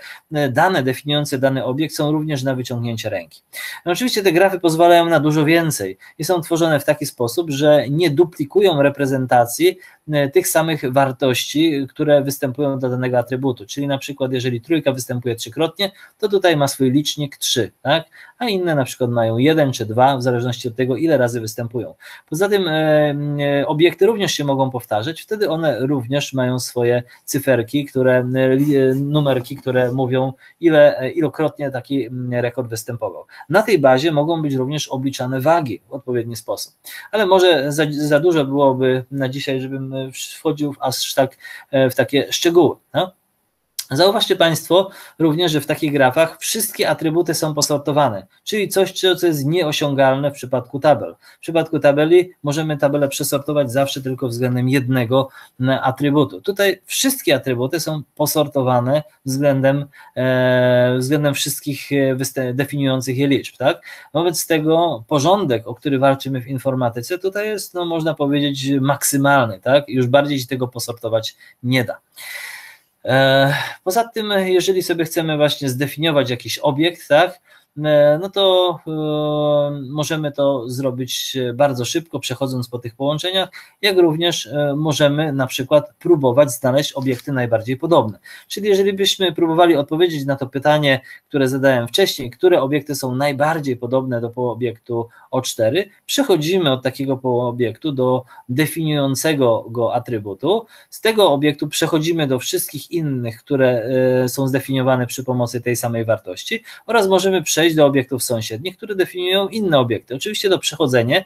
dane definiujące dany obiekt są również na wyciągnięcie ręki. No, oczywiście te grafy pozwalają na dużo więcej i są tworzone w taki sposób, że nie duplikują reprezentacji tych samych wartości, które występują dla danego atrybutu, czyli na przykład jeżeli trójka występuje trzykrotnie, to tutaj ma swój licznik 3, tak? A inne na przykład mają 1 czy 2, w zależności od tego, ile razy występują. Poza tym obiekty również się mogą powtarzać, wtedy one również mają swoje cyferki, numerki, które mówią, ilokrotnie taki rekord występował. Na tej bazie mogą być również obliczane wagi w odpowiedni sposób, ale może za dużo byłoby na dzisiaj, żebym wchodził aż tak w takie szczegóły, no? Zauważcie Państwo również, że w takich grafach wszystkie atrybuty są posortowane, czyli coś, co jest nieosiągalne w przypadku tabel. W przypadku tabeli możemy tabelę przesortować zawsze tylko względem jednego atrybutu. Tutaj wszystkie atrybuty są posortowane względem wszystkich definiujących je liczb, tak? Wobec tego porządek, o który walczymy w informatyce, tutaj jest, no, można powiedzieć, maksymalny, tak? Już bardziej się tego posortować nie da. Poza tym, jeżeli sobie chcemy właśnie zdefiniować jakiś obiekt, tak, no to możemy to zrobić bardzo szybko, przechodząc po tych połączeniach, jak również możemy na przykład próbować znaleźć obiekty najbardziej podobne. Czyli jeżeli byśmy próbowali odpowiedzieć na to pytanie, które zadałem wcześniej, które obiekty są najbardziej podobne do obiektu O4, przechodzimy od takiego obiektu do definiującego go atrybutu, z tego obiektu przechodzimy do wszystkich innych, które są zdefiniowane przy pomocy tej samej wartości oraz możemy przejść do obiektów sąsiednich, które definiują inne obiekty. Oczywiście to przechodzenie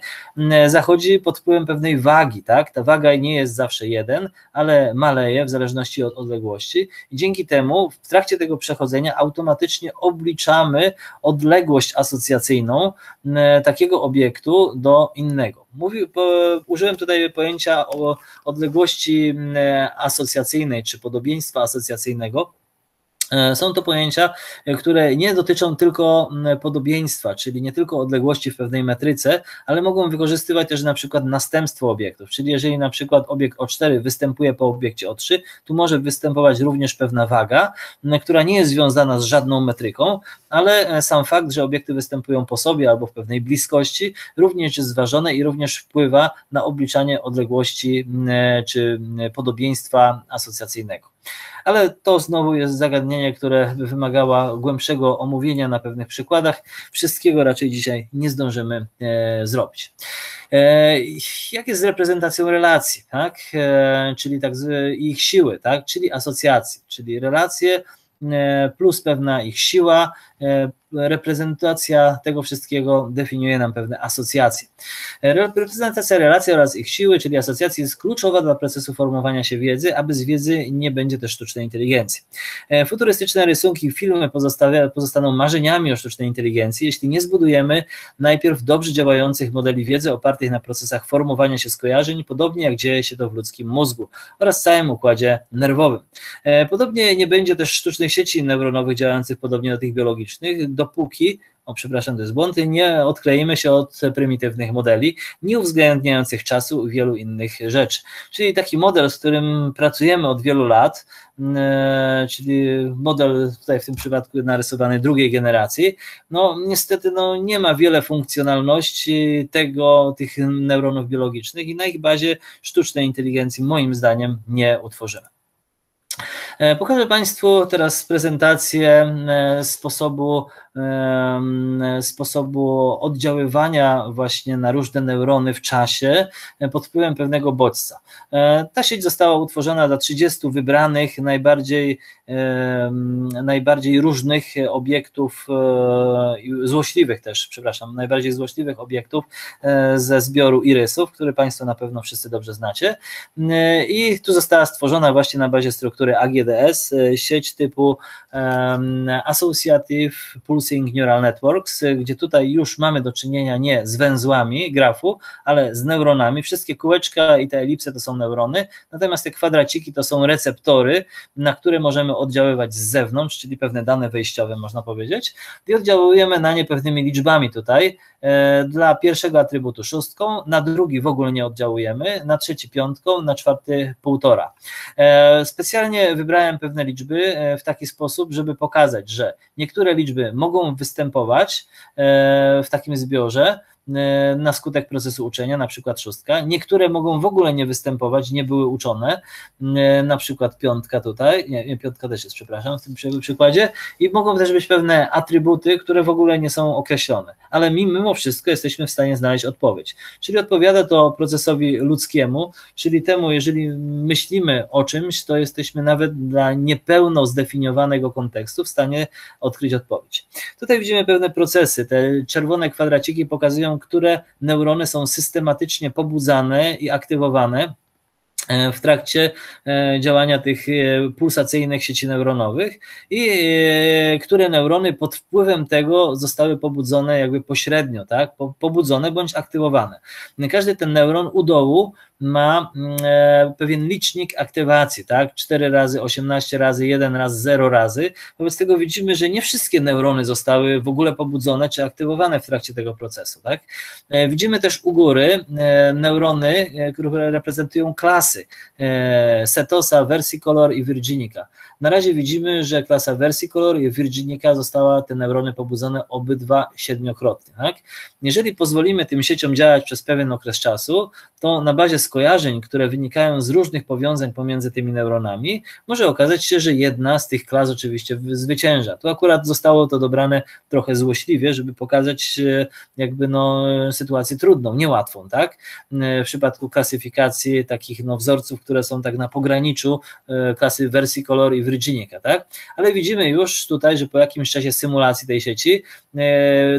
zachodzi pod wpływem pewnej wagi, tak? Ta waga nie jest zawsze 1, ale maleje w zależności od odległości i dzięki temu w trakcie tego przechodzenia automatycznie obliczamy odległość asocjacyjną takiego obiektu do innego. Użyłem tutaj pojęcia o odległości asocjacyjnej czy podobieństwa asocjacyjnego. Są to pojęcia, które nie dotyczą tylko podobieństwa, czyli nie tylko odległości w pewnej metryce, ale mogą wykorzystywać też na przykład następstwo obiektów, czyli jeżeli na przykład obiekt O4 występuje po obiekcie O3, tu może występować również pewna waga, która nie jest związana z żadną metryką, ale sam fakt, że obiekty występują po sobie albo w pewnej bliskości, również jest zważone i również wpływa na obliczanie odległości czy podobieństwa asocjacyjnego. Ale to znowu jest zagadnienie, które by wymagało głębszego omówienia na pewnych przykładach. Wszystkiego raczej dzisiaj nie zdążymy zrobić. Jak jest z reprezentacją relacji, tak? Czyli ich siły, tak? Czyli asocjacji, czyli relacje plus pewna ich siła, reprezentacja tego wszystkiego definiuje nam pewne asocjacje. Reprezentacja relacji oraz ich siły, czyli asocjacji, jest kluczowa dla procesu formowania się wiedzy, a bez wiedzy nie będzie też sztucznej inteligencji. Futurystyczne rysunki, filmy pozostaną marzeniami o sztucznej inteligencji, jeśli nie zbudujemy najpierw dobrze działających modeli wiedzy opartych na procesach formowania się skojarzeń, podobnie jak dzieje się to w ludzkim mózgu oraz całym układzie nerwowym. Podobnie nie będzie też sztucznych sieci neuronowych działających podobnie do tych biologicznych, dopóki, przepraszam, to jest błąd, nie odkleimy się od prymitywnych modeli, nie uwzględniających czasu i wielu innych rzeczy. Czyli taki model, z którym pracujemy od wielu lat, czyli model tutaj w tym przypadku narysowany drugiej generacji, niestety nie ma wiele funkcjonalności tych neuronów biologicznych i na ich bazie sztucznej inteligencji moim zdaniem nie utworzymy. Pokażę Państwu teraz prezentację sposobu oddziaływania właśnie na różne neurony w czasie pod wpływem pewnego bodźca. Ta sieć została utworzona dla 30 wybranych, najbardziej różnych obiektów, złośliwych też, przepraszam, najbardziej złośliwych obiektów ze zbioru irysów, który Państwo na pewno wszyscy dobrze znacie. I tu została stworzona właśnie na bazie struktury AGDS, sieć typu Associative Pulsing Neural Networks, gdzie tutaj już mamy do czynienia nie z węzłami grafu, ale z neuronami. Wszystkie kółeczka i te elipsy to są neurony, natomiast te kwadraciki to są receptory, na które możemy oddziaływać z zewnątrz, czyli pewne dane wejściowe, można powiedzieć, i oddziałujemy na nie pewnymi liczbami tutaj. Dla pierwszego atrybutu 6, na drugi w ogóle nie oddziałujemy, na trzeci 5, na czwarty 1,5. Specjalnie wybrałem pewne liczby w taki sposób, żeby pokazać, że niektóre liczby mogą występować w takim zbiorze na skutek procesu uczenia, na przykład 6, niektóre mogą w ogóle nie występować, nie były uczone, na przykład 5 tutaj, nie, 5 też jest, przepraszam, w tym przykładzie, i mogą też być pewne atrybuty, które w ogóle nie są określone, ale mimo wszystko jesteśmy w stanie znaleźć odpowiedź, czyli odpowiada to procesowi ludzkiemu, czyli temu, jeżeli myślimy o czymś, to jesteśmy nawet dla niepełno zdefiniowanego kontekstu w stanie odkryć odpowiedź. Tutaj widzimy pewne procesy, te czerwone kwadraciki pokazują, które neurony są systematycznie pobudzane i aktywowane w trakcie działania tych pulsacyjnych sieci neuronowych i które neurony pod wpływem tego zostały pobudzone jakby pośrednio, tak? Pobudzone bądź aktywowane. Każdy ten neuron u dołu ma pewien licznik aktywacji, tak? 4 razy, 18 razy, 1 raz, 0 razy. Wobec tego widzimy, że nie wszystkie neurony zostały w ogóle pobudzone czy aktywowane w trakcie tego procesu, tak? Widzimy też u góry neurony, które reprezentują klasy Setosa, Versicolor i Virginica. Na razie widzimy, że klasa Versicolor i Virginica została te neurony pobudzone obydwa 7-krotnie, tak? Jeżeli pozwolimy tym sieciom działać przez pewien okres czasu, to na bazie skojarzeń, które wynikają z różnych powiązań pomiędzy tymi neuronami, może okazać się, że jedna z tych klas oczywiście zwycięża. Tu akurat zostało to dobrane trochę złośliwie, żeby pokazać jakby sytuację trudną, niełatwą, tak? W przypadku klasyfikacji takich wzorców, które są tak na pograniczu klasy Versicolor i Virginica, tak? Ale widzimy już tutaj, że po jakimś czasie symulacji tej sieci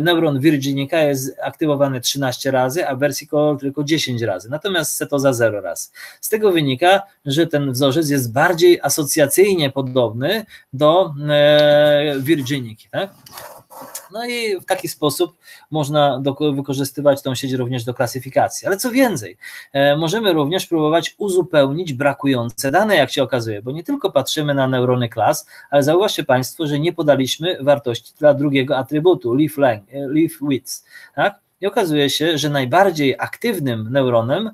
neuron Virginica jest aktywowany 13 razy, a Versicolor tylko 10 razy, natomiast Setosa 0 razy. Z tego wynika, że ten wzorzec jest bardziej asocjacyjnie podobny do Virginiki, tak? I w taki sposób można wykorzystywać tą sieć również do klasyfikacji. Ale co więcej, możemy również próbować uzupełnić brakujące dane, jak się okazuje, bo nie tylko patrzymy na neurony klas, ale zauważcie Państwo, że nie podaliśmy wartości dla drugiego atrybutu, leaf width, tak? I okazuje się, że najbardziej aktywnym neuronem,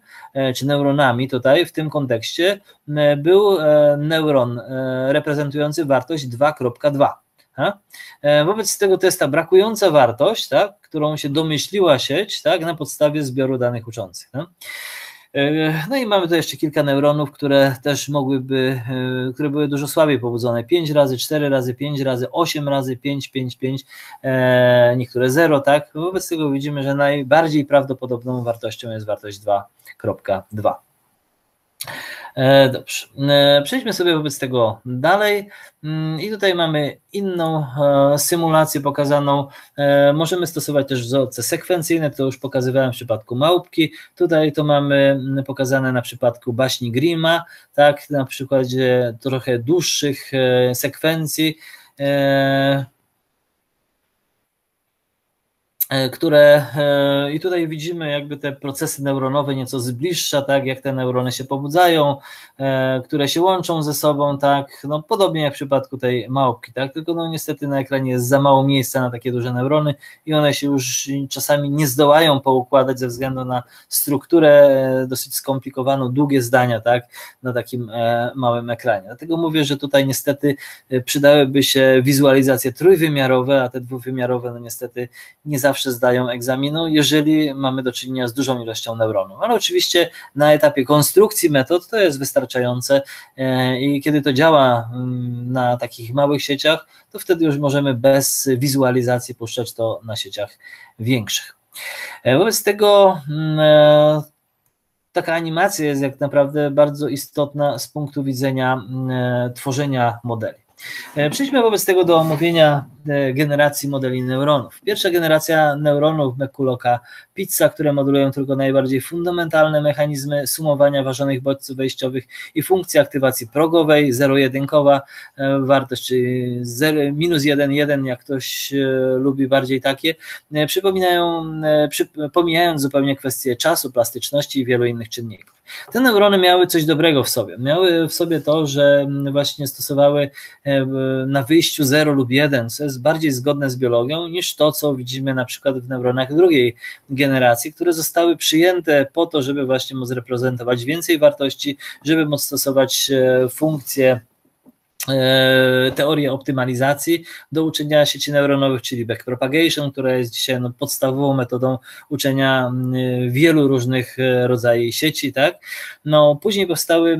czy neuronami tutaj w tym kontekście był neuron reprezentujący wartość 2,2. Wobec tego to jest ta brakująca wartość, tak, którą się domyśliła sieć, tak, na podstawie zbioru danych uczących. Tak? I mamy tu jeszcze kilka neuronów, które też które były dużo słabiej pobudzone, 5 razy, 4 razy, 5 razy, 8 razy, 5, 5, 5, niektóre 0, tak? Wobec tego widzimy, że najbardziej prawdopodobną wartością jest wartość 2,2. Dobrze, przejdźmy sobie wobec tego dalej i tutaj mamy inną symulację pokazaną. Możemy stosować też wzorce sekwencyjne, to już pokazywałem w przypadku małpki. Tutaj to mamy pokazane na przypadku baśni Grima, tak, na przykładzie trochę dłuższych sekwencji, które i tutaj widzimy jakby te procesy neuronowe nieco z bliższa, tak, jak te neurony się pobudzają, które się łączą ze sobą, tak, no podobnie jak w przypadku tej małpki, tak, tylko no niestety na ekranie jest za mało miejsca na takie duże neurony i one się już czasami nie zdołają poukładać ze względu na strukturę dosyć skomplikowaną, długie zdania, tak, na takim małym ekranie. Dlatego mówię, że tutaj niestety przydałyby się wizualizacje trójwymiarowe, a te dwuwymiarowe no niestety nie zawsze zdają egzaminu, jeżeli mamy do czynienia z dużą ilością neuronów. Ale oczywiście na etapie konstrukcji metod to jest wystarczające i kiedy to działa na takich małych sieciach, to wtedy już możemy bez wizualizacji puszczać to na sieciach większych. Wobec tego taka animacja jest jak naprawdę bardzo istotna z punktu widzenia tworzenia modeli. Przejdźmy wobec tego do omówienia generacji modeli neuronów. Pierwsza generacja neuronów McCullocha-Pitza, które modulują tylko najbardziej fundamentalne mechanizmy sumowania ważonych bodźców wejściowych i funkcje aktywacji progowej, zero-jedynkowa wartość, czyli -1, 1, jak ktoś lubi bardziej takie, pomijając zupełnie kwestie czasu, plastyczności i wielu innych czynników. Te neurony miały coś dobrego w sobie. Miały w sobie to, że właśnie stosowały na wyjściu 0 lub 1, co jest bardziej zgodne z biologią niż to, co widzimy na przykład w neuronach drugiej generacji, które zostały przyjęte po to, żeby właśnie móc reprezentować więcej wartości, żeby móc stosować funkcje, teorię optymalizacji do uczenia sieci neuronowych, czyli backpropagation, która jest dzisiaj no, podstawową metodą uczenia wielu różnych rodzajów sieci, tak? No, później powstały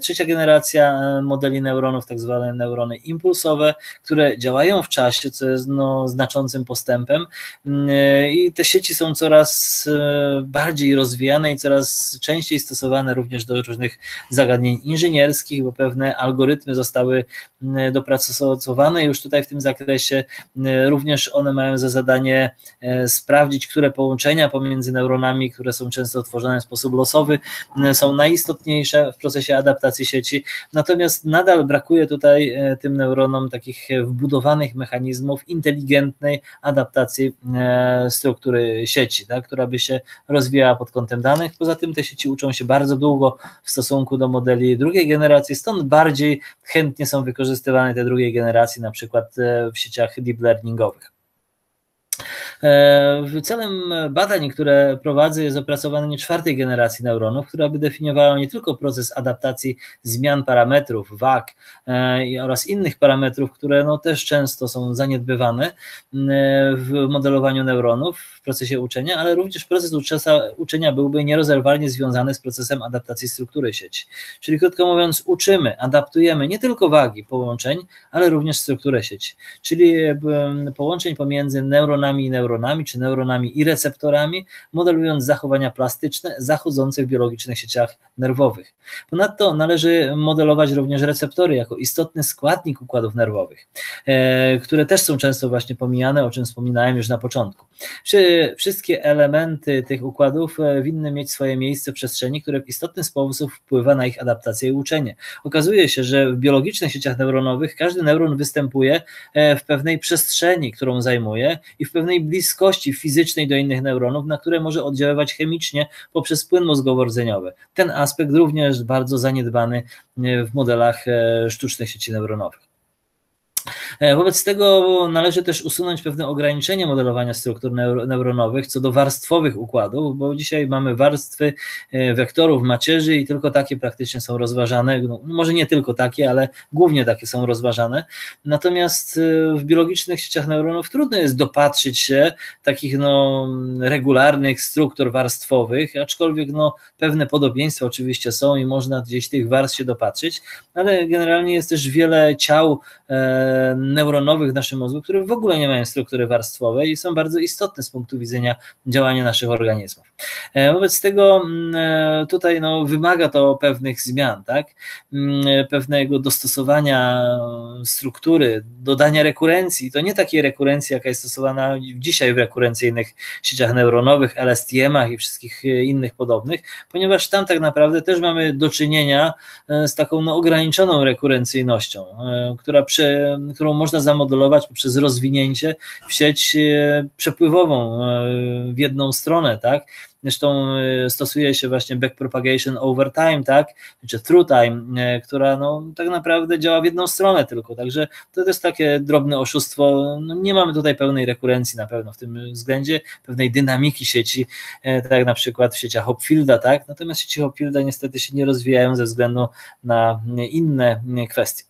trzecia generacja modeli neuronów, tak zwane neurony impulsowe, które działają w czasie, co jest no, znaczącym postępem i te sieci są coraz bardziej rozwijane i coraz częściej stosowane również do różnych zagadnień inżynierskich, bo pewne algorytmy zostały dopracowane już tutaj w tym zakresie. Również one mają za zadanie sprawdzić, które połączenia pomiędzy neuronami, które są często tworzone w sposób losowy, są najistotniejsze w procesie adaptacji sieci. Natomiast nadal brakuje tutaj tym neuronom takich wbudowanych mechanizmów inteligentnej adaptacji struktury sieci, tak, która by się rozwijała pod kątem danych. Poza tym te sieci uczą się bardzo długo w stosunku do modeli drugiej generacji, stąd bardziej chętnie są wykorzystywane te drugiej generacji, na przykład w sieciach deep learningowych. Celem badań, które prowadzę, jest opracowanie czwartej generacji neuronów, która by definiowała nie tylko proces adaptacji zmian parametrów, wag oraz innych parametrów, które no też często są zaniedbywane w modelowaniu neuronów w procesie uczenia, ale również proces uczenia byłby nierozerwalnie związany z procesem adaptacji struktury sieci. Czyli krótko mówiąc, uczymy, adaptujemy nie tylko wagi połączeń, ale również strukturę sieci, czyli połączeń pomiędzy neuronami i neuronami, czy neuronami i receptorami, modelując zachowania plastyczne zachodzące w biologicznych sieciach nerwowych. Ponadto należy modelować również receptory jako istotny składnik układów nerwowych, które też są często właśnie pomijane, o czym wspominałem już na początku. Wszystkie elementy tych układów winny mieć swoje miejsce w przestrzeni, które w istotny sposób wpływa na ich adaptację i uczenie. Okazuje się, że w biologicznych sieciach neuronowych każdy neuron występuje w pewnej przestrzeni, którą zajmuje i w pewnej bliskości fizycznej do innych neuronów, na które może oddziaływać chemicznie poprzez płyn mózgowo-rdzeniowy. Ten aspekt również bardzo zaniedbany w modelach sztucznych sieci neuronowych. Wobec tego należy też usunąć pewne ograniczenie modelowania struktur neuronowych co do warstwowych układów, bo dzisiaj mamy warstwy wektorów, macierzy i tylko takie praktycznie są rozważane, no, może nie tylko takie, ale głównie takie są rozważane. Natomiast w biologicznych sieciach neuronów trudno jest dopatrzyć się takich no, regularnych struktur warstwowych, aczkolwiek no, pewne podobieństwa oczywiście są i można gdzieś tych warstw się dopatrzyć, ale generalnie jest też wiele ciał neuronowych w naszym mózgu, które w ogóle nie mają struktury warstwowej i są bardzo istotne z punktu widzenia działania naszych organizmów. Wobec tego tutaj no, wymaga to pewnych zmian, tak? Pewnego dostosowania struktury, dodania rekurencji. To nie takiej rekurencji, jaka jest stosowana dzisiaj w rekurencyjnych sieciach neuronowych, LSTM-ach i wszystkich innych podobnych, ponieważ tam tak naprawdę też mamy do czynienia z taką no, ograniczoną rekurencyjnością, którą można zamodelować poprzez rozwinięcie w sieć przepływową w jedną stronę, tak? Zresztą stosuje się właśnie backpropagation over time, tak, czy through time, która no, tak naprawdę działa w jedną stronę tylko, także to jest takie drobne oszustwo, no, nie mamy tutaj pełnej rekurencji na pewno w tym względzie, pewnej dynamiki sieci, tak jak na przykład w sieciach Hopfielda, tak, natomiast sieci Hopfielda niestety się nie rozwijają ze względu na inne kwestie.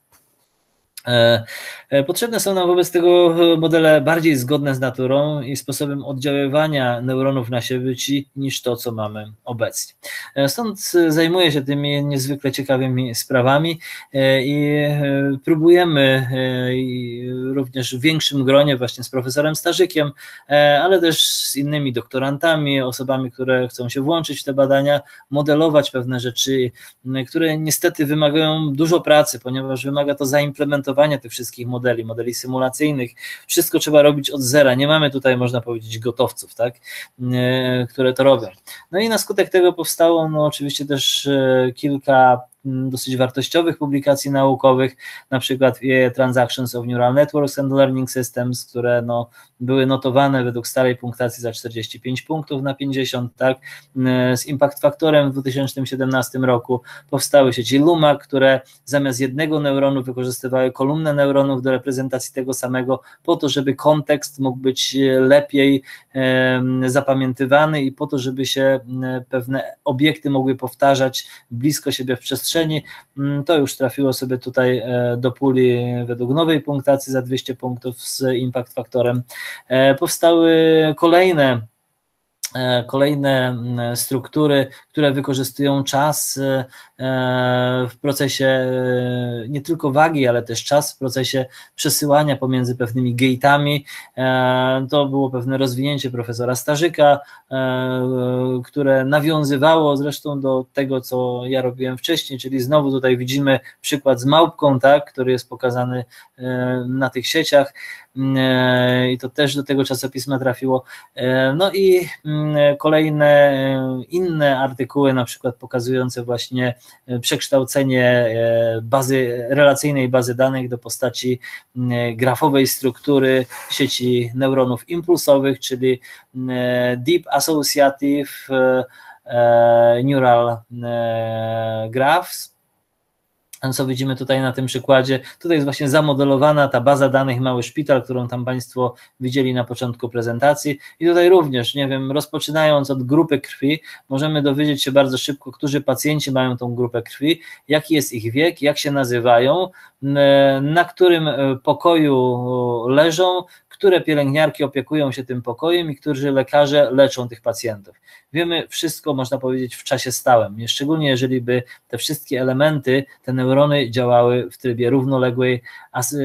Potrzebne są nam wobec tego modele bardziej zgodne z naturą i sposobem oddziaływania neuronów na sieci niż to, co mamy obecnie. Stąd zajmuję się tymi niezwykle ciekawymi sprawami i próbujemy również w większym gronie właśnie z profesorem Starzykiem, ale też z innymi doktorantami, osobami, które chcą się włączyć w te badania, modelować pewne rzeczy, które niestety wymagają dużo pracy, ponieważ wymaga to zaimplementowania tych wszystkich modeli, modeli symulacyjnych. Wszystko trzeba robić od zera. Nie mamy tutaj, można powiedzieć, gotowców, tak, które to robią. No i na skutek tego powstało no, oczywiście też kilka dosyć wartościowych publikacji naukowych, na przykład Transactions of Neural Networks and Learning Systems, które no, były notowane według starej punktacji za 45 punktów na 50, tak, z impact faktorem w 2017 roku powstały sieci Luma, które zamiast jednego neuronu wykorzystywały kolumnę neuronów do reprezentacji tego samego po to, żeby kontekst mógł być lepiej zapamiętywany i po to, żeby się pewne obiekty mogły powtarzać blisko siebie w przestrzeni. To już trafiło sobie tutaj do puli według nowej punktacji za 200 punktów z impact faktorem. Powstały kolejne struktury, które wykorzystują czas w procesie nie tylko wagi, ale też czas w procesie przesyłania pomiędzy pewnymi gate'ami. To było pewne rozwinięcie profesora Starzyka, które nawiązywało zresztą do tego, co ja robiłem wcześniej, czyli znowu tutaj widzimy przykład z małpką, tak, który jest pokazany na tych sieciach i to też do tego czasopisma trafiło. No i kolejne inne artykuły, na przykład pokazujące właśnie przekształcenie relacyjnej bazy danych do postaci grafowej struktury sieci neuronów impulsowych, czyli Deep Associative Neural Graphs. Co widzimy tutaj na tym przykładzie, tutaj jest właśnie zamodelowana ta baza danych Mały Szpital, którą tam Państwo widzieli na początku prezentacji i tutaj również, nie wiem, rozpoczynając od grupy krwi, możemy dowiedzieć się bardzo szybko, którzy pacjenci mają tą grupę krwi, jaki jest ich wiek, jak się nazywają, na którym pokoju leżą, które pielęgniarki opiekują się tym pokojem i którzy lekarze leczą tych pacjentów. Wiemy wszystko, można powiedzieć, w czasie stałym, szczególnie jeżeli by te wszystkie elementy, te neurony działały w trybie równoległej,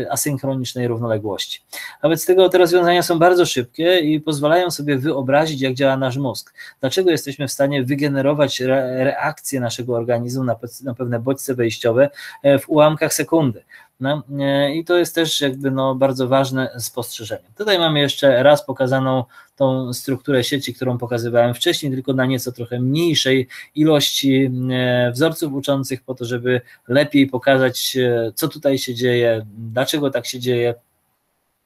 asynchronicznej równoległości. Wobec tego te rozwiązania są bardzo szybkie i pozwalają sobie wyobrazić, jak działa nasz mózg. Dlaczego jesteśmy w stanie wygenerować reakcję naszego organizmu na pewne bodźce wejściowe w ułamkach sekundy. No, i to jest też jakby no bardzo ważne spostrzeżenie. Tutaj mamy jeszcze raz pokazaną tą strukturę sieci, którą pokazywałem wcześniej, tylko na nieco trochę mniejszej ilości wzorców uczących po to, żeby lepiej pokazać, co tutaj się dzieje, dlaczego tak się dzieje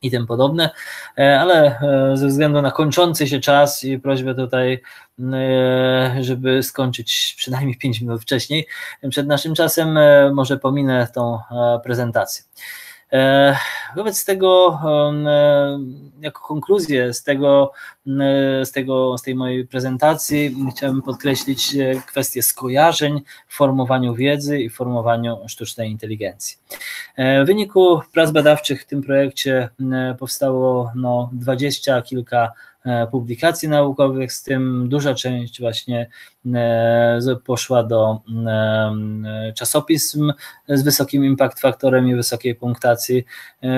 i tym podobne, ale ze względu na kończący się czas i prośbę tutaj, żeby skończyć przynajmniej 5 minut wcześniej, przed naszym czasem, może pominę tą prezentację. Wobec tego, jako konkluzję z tej mojej prezentacji, chciałbym podkreślić kwestię skojarzeń w formowaniu wiedzy i formowaniu sztucznej inteligencji. W wyniku prac badawczych w tym projekcie powstało no, 20 kilka publikacji naukowych, z tym duża część właśnie poszła do czasopism z wysokim impact faktorem i wysokiej punktacji.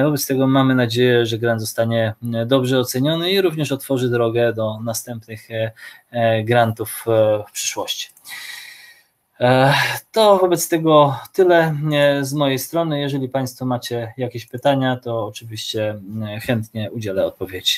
Wobec tego mamy nadzieję, że grant zostanie dobrze oceniony i również otworzy drogę do następnych grantów w przyszłości. To wobec tego tyle z mojej strony. Jeżeli Państwo macie jakieś pytania, to oczywiście chętnie udzielę odpowiedzi.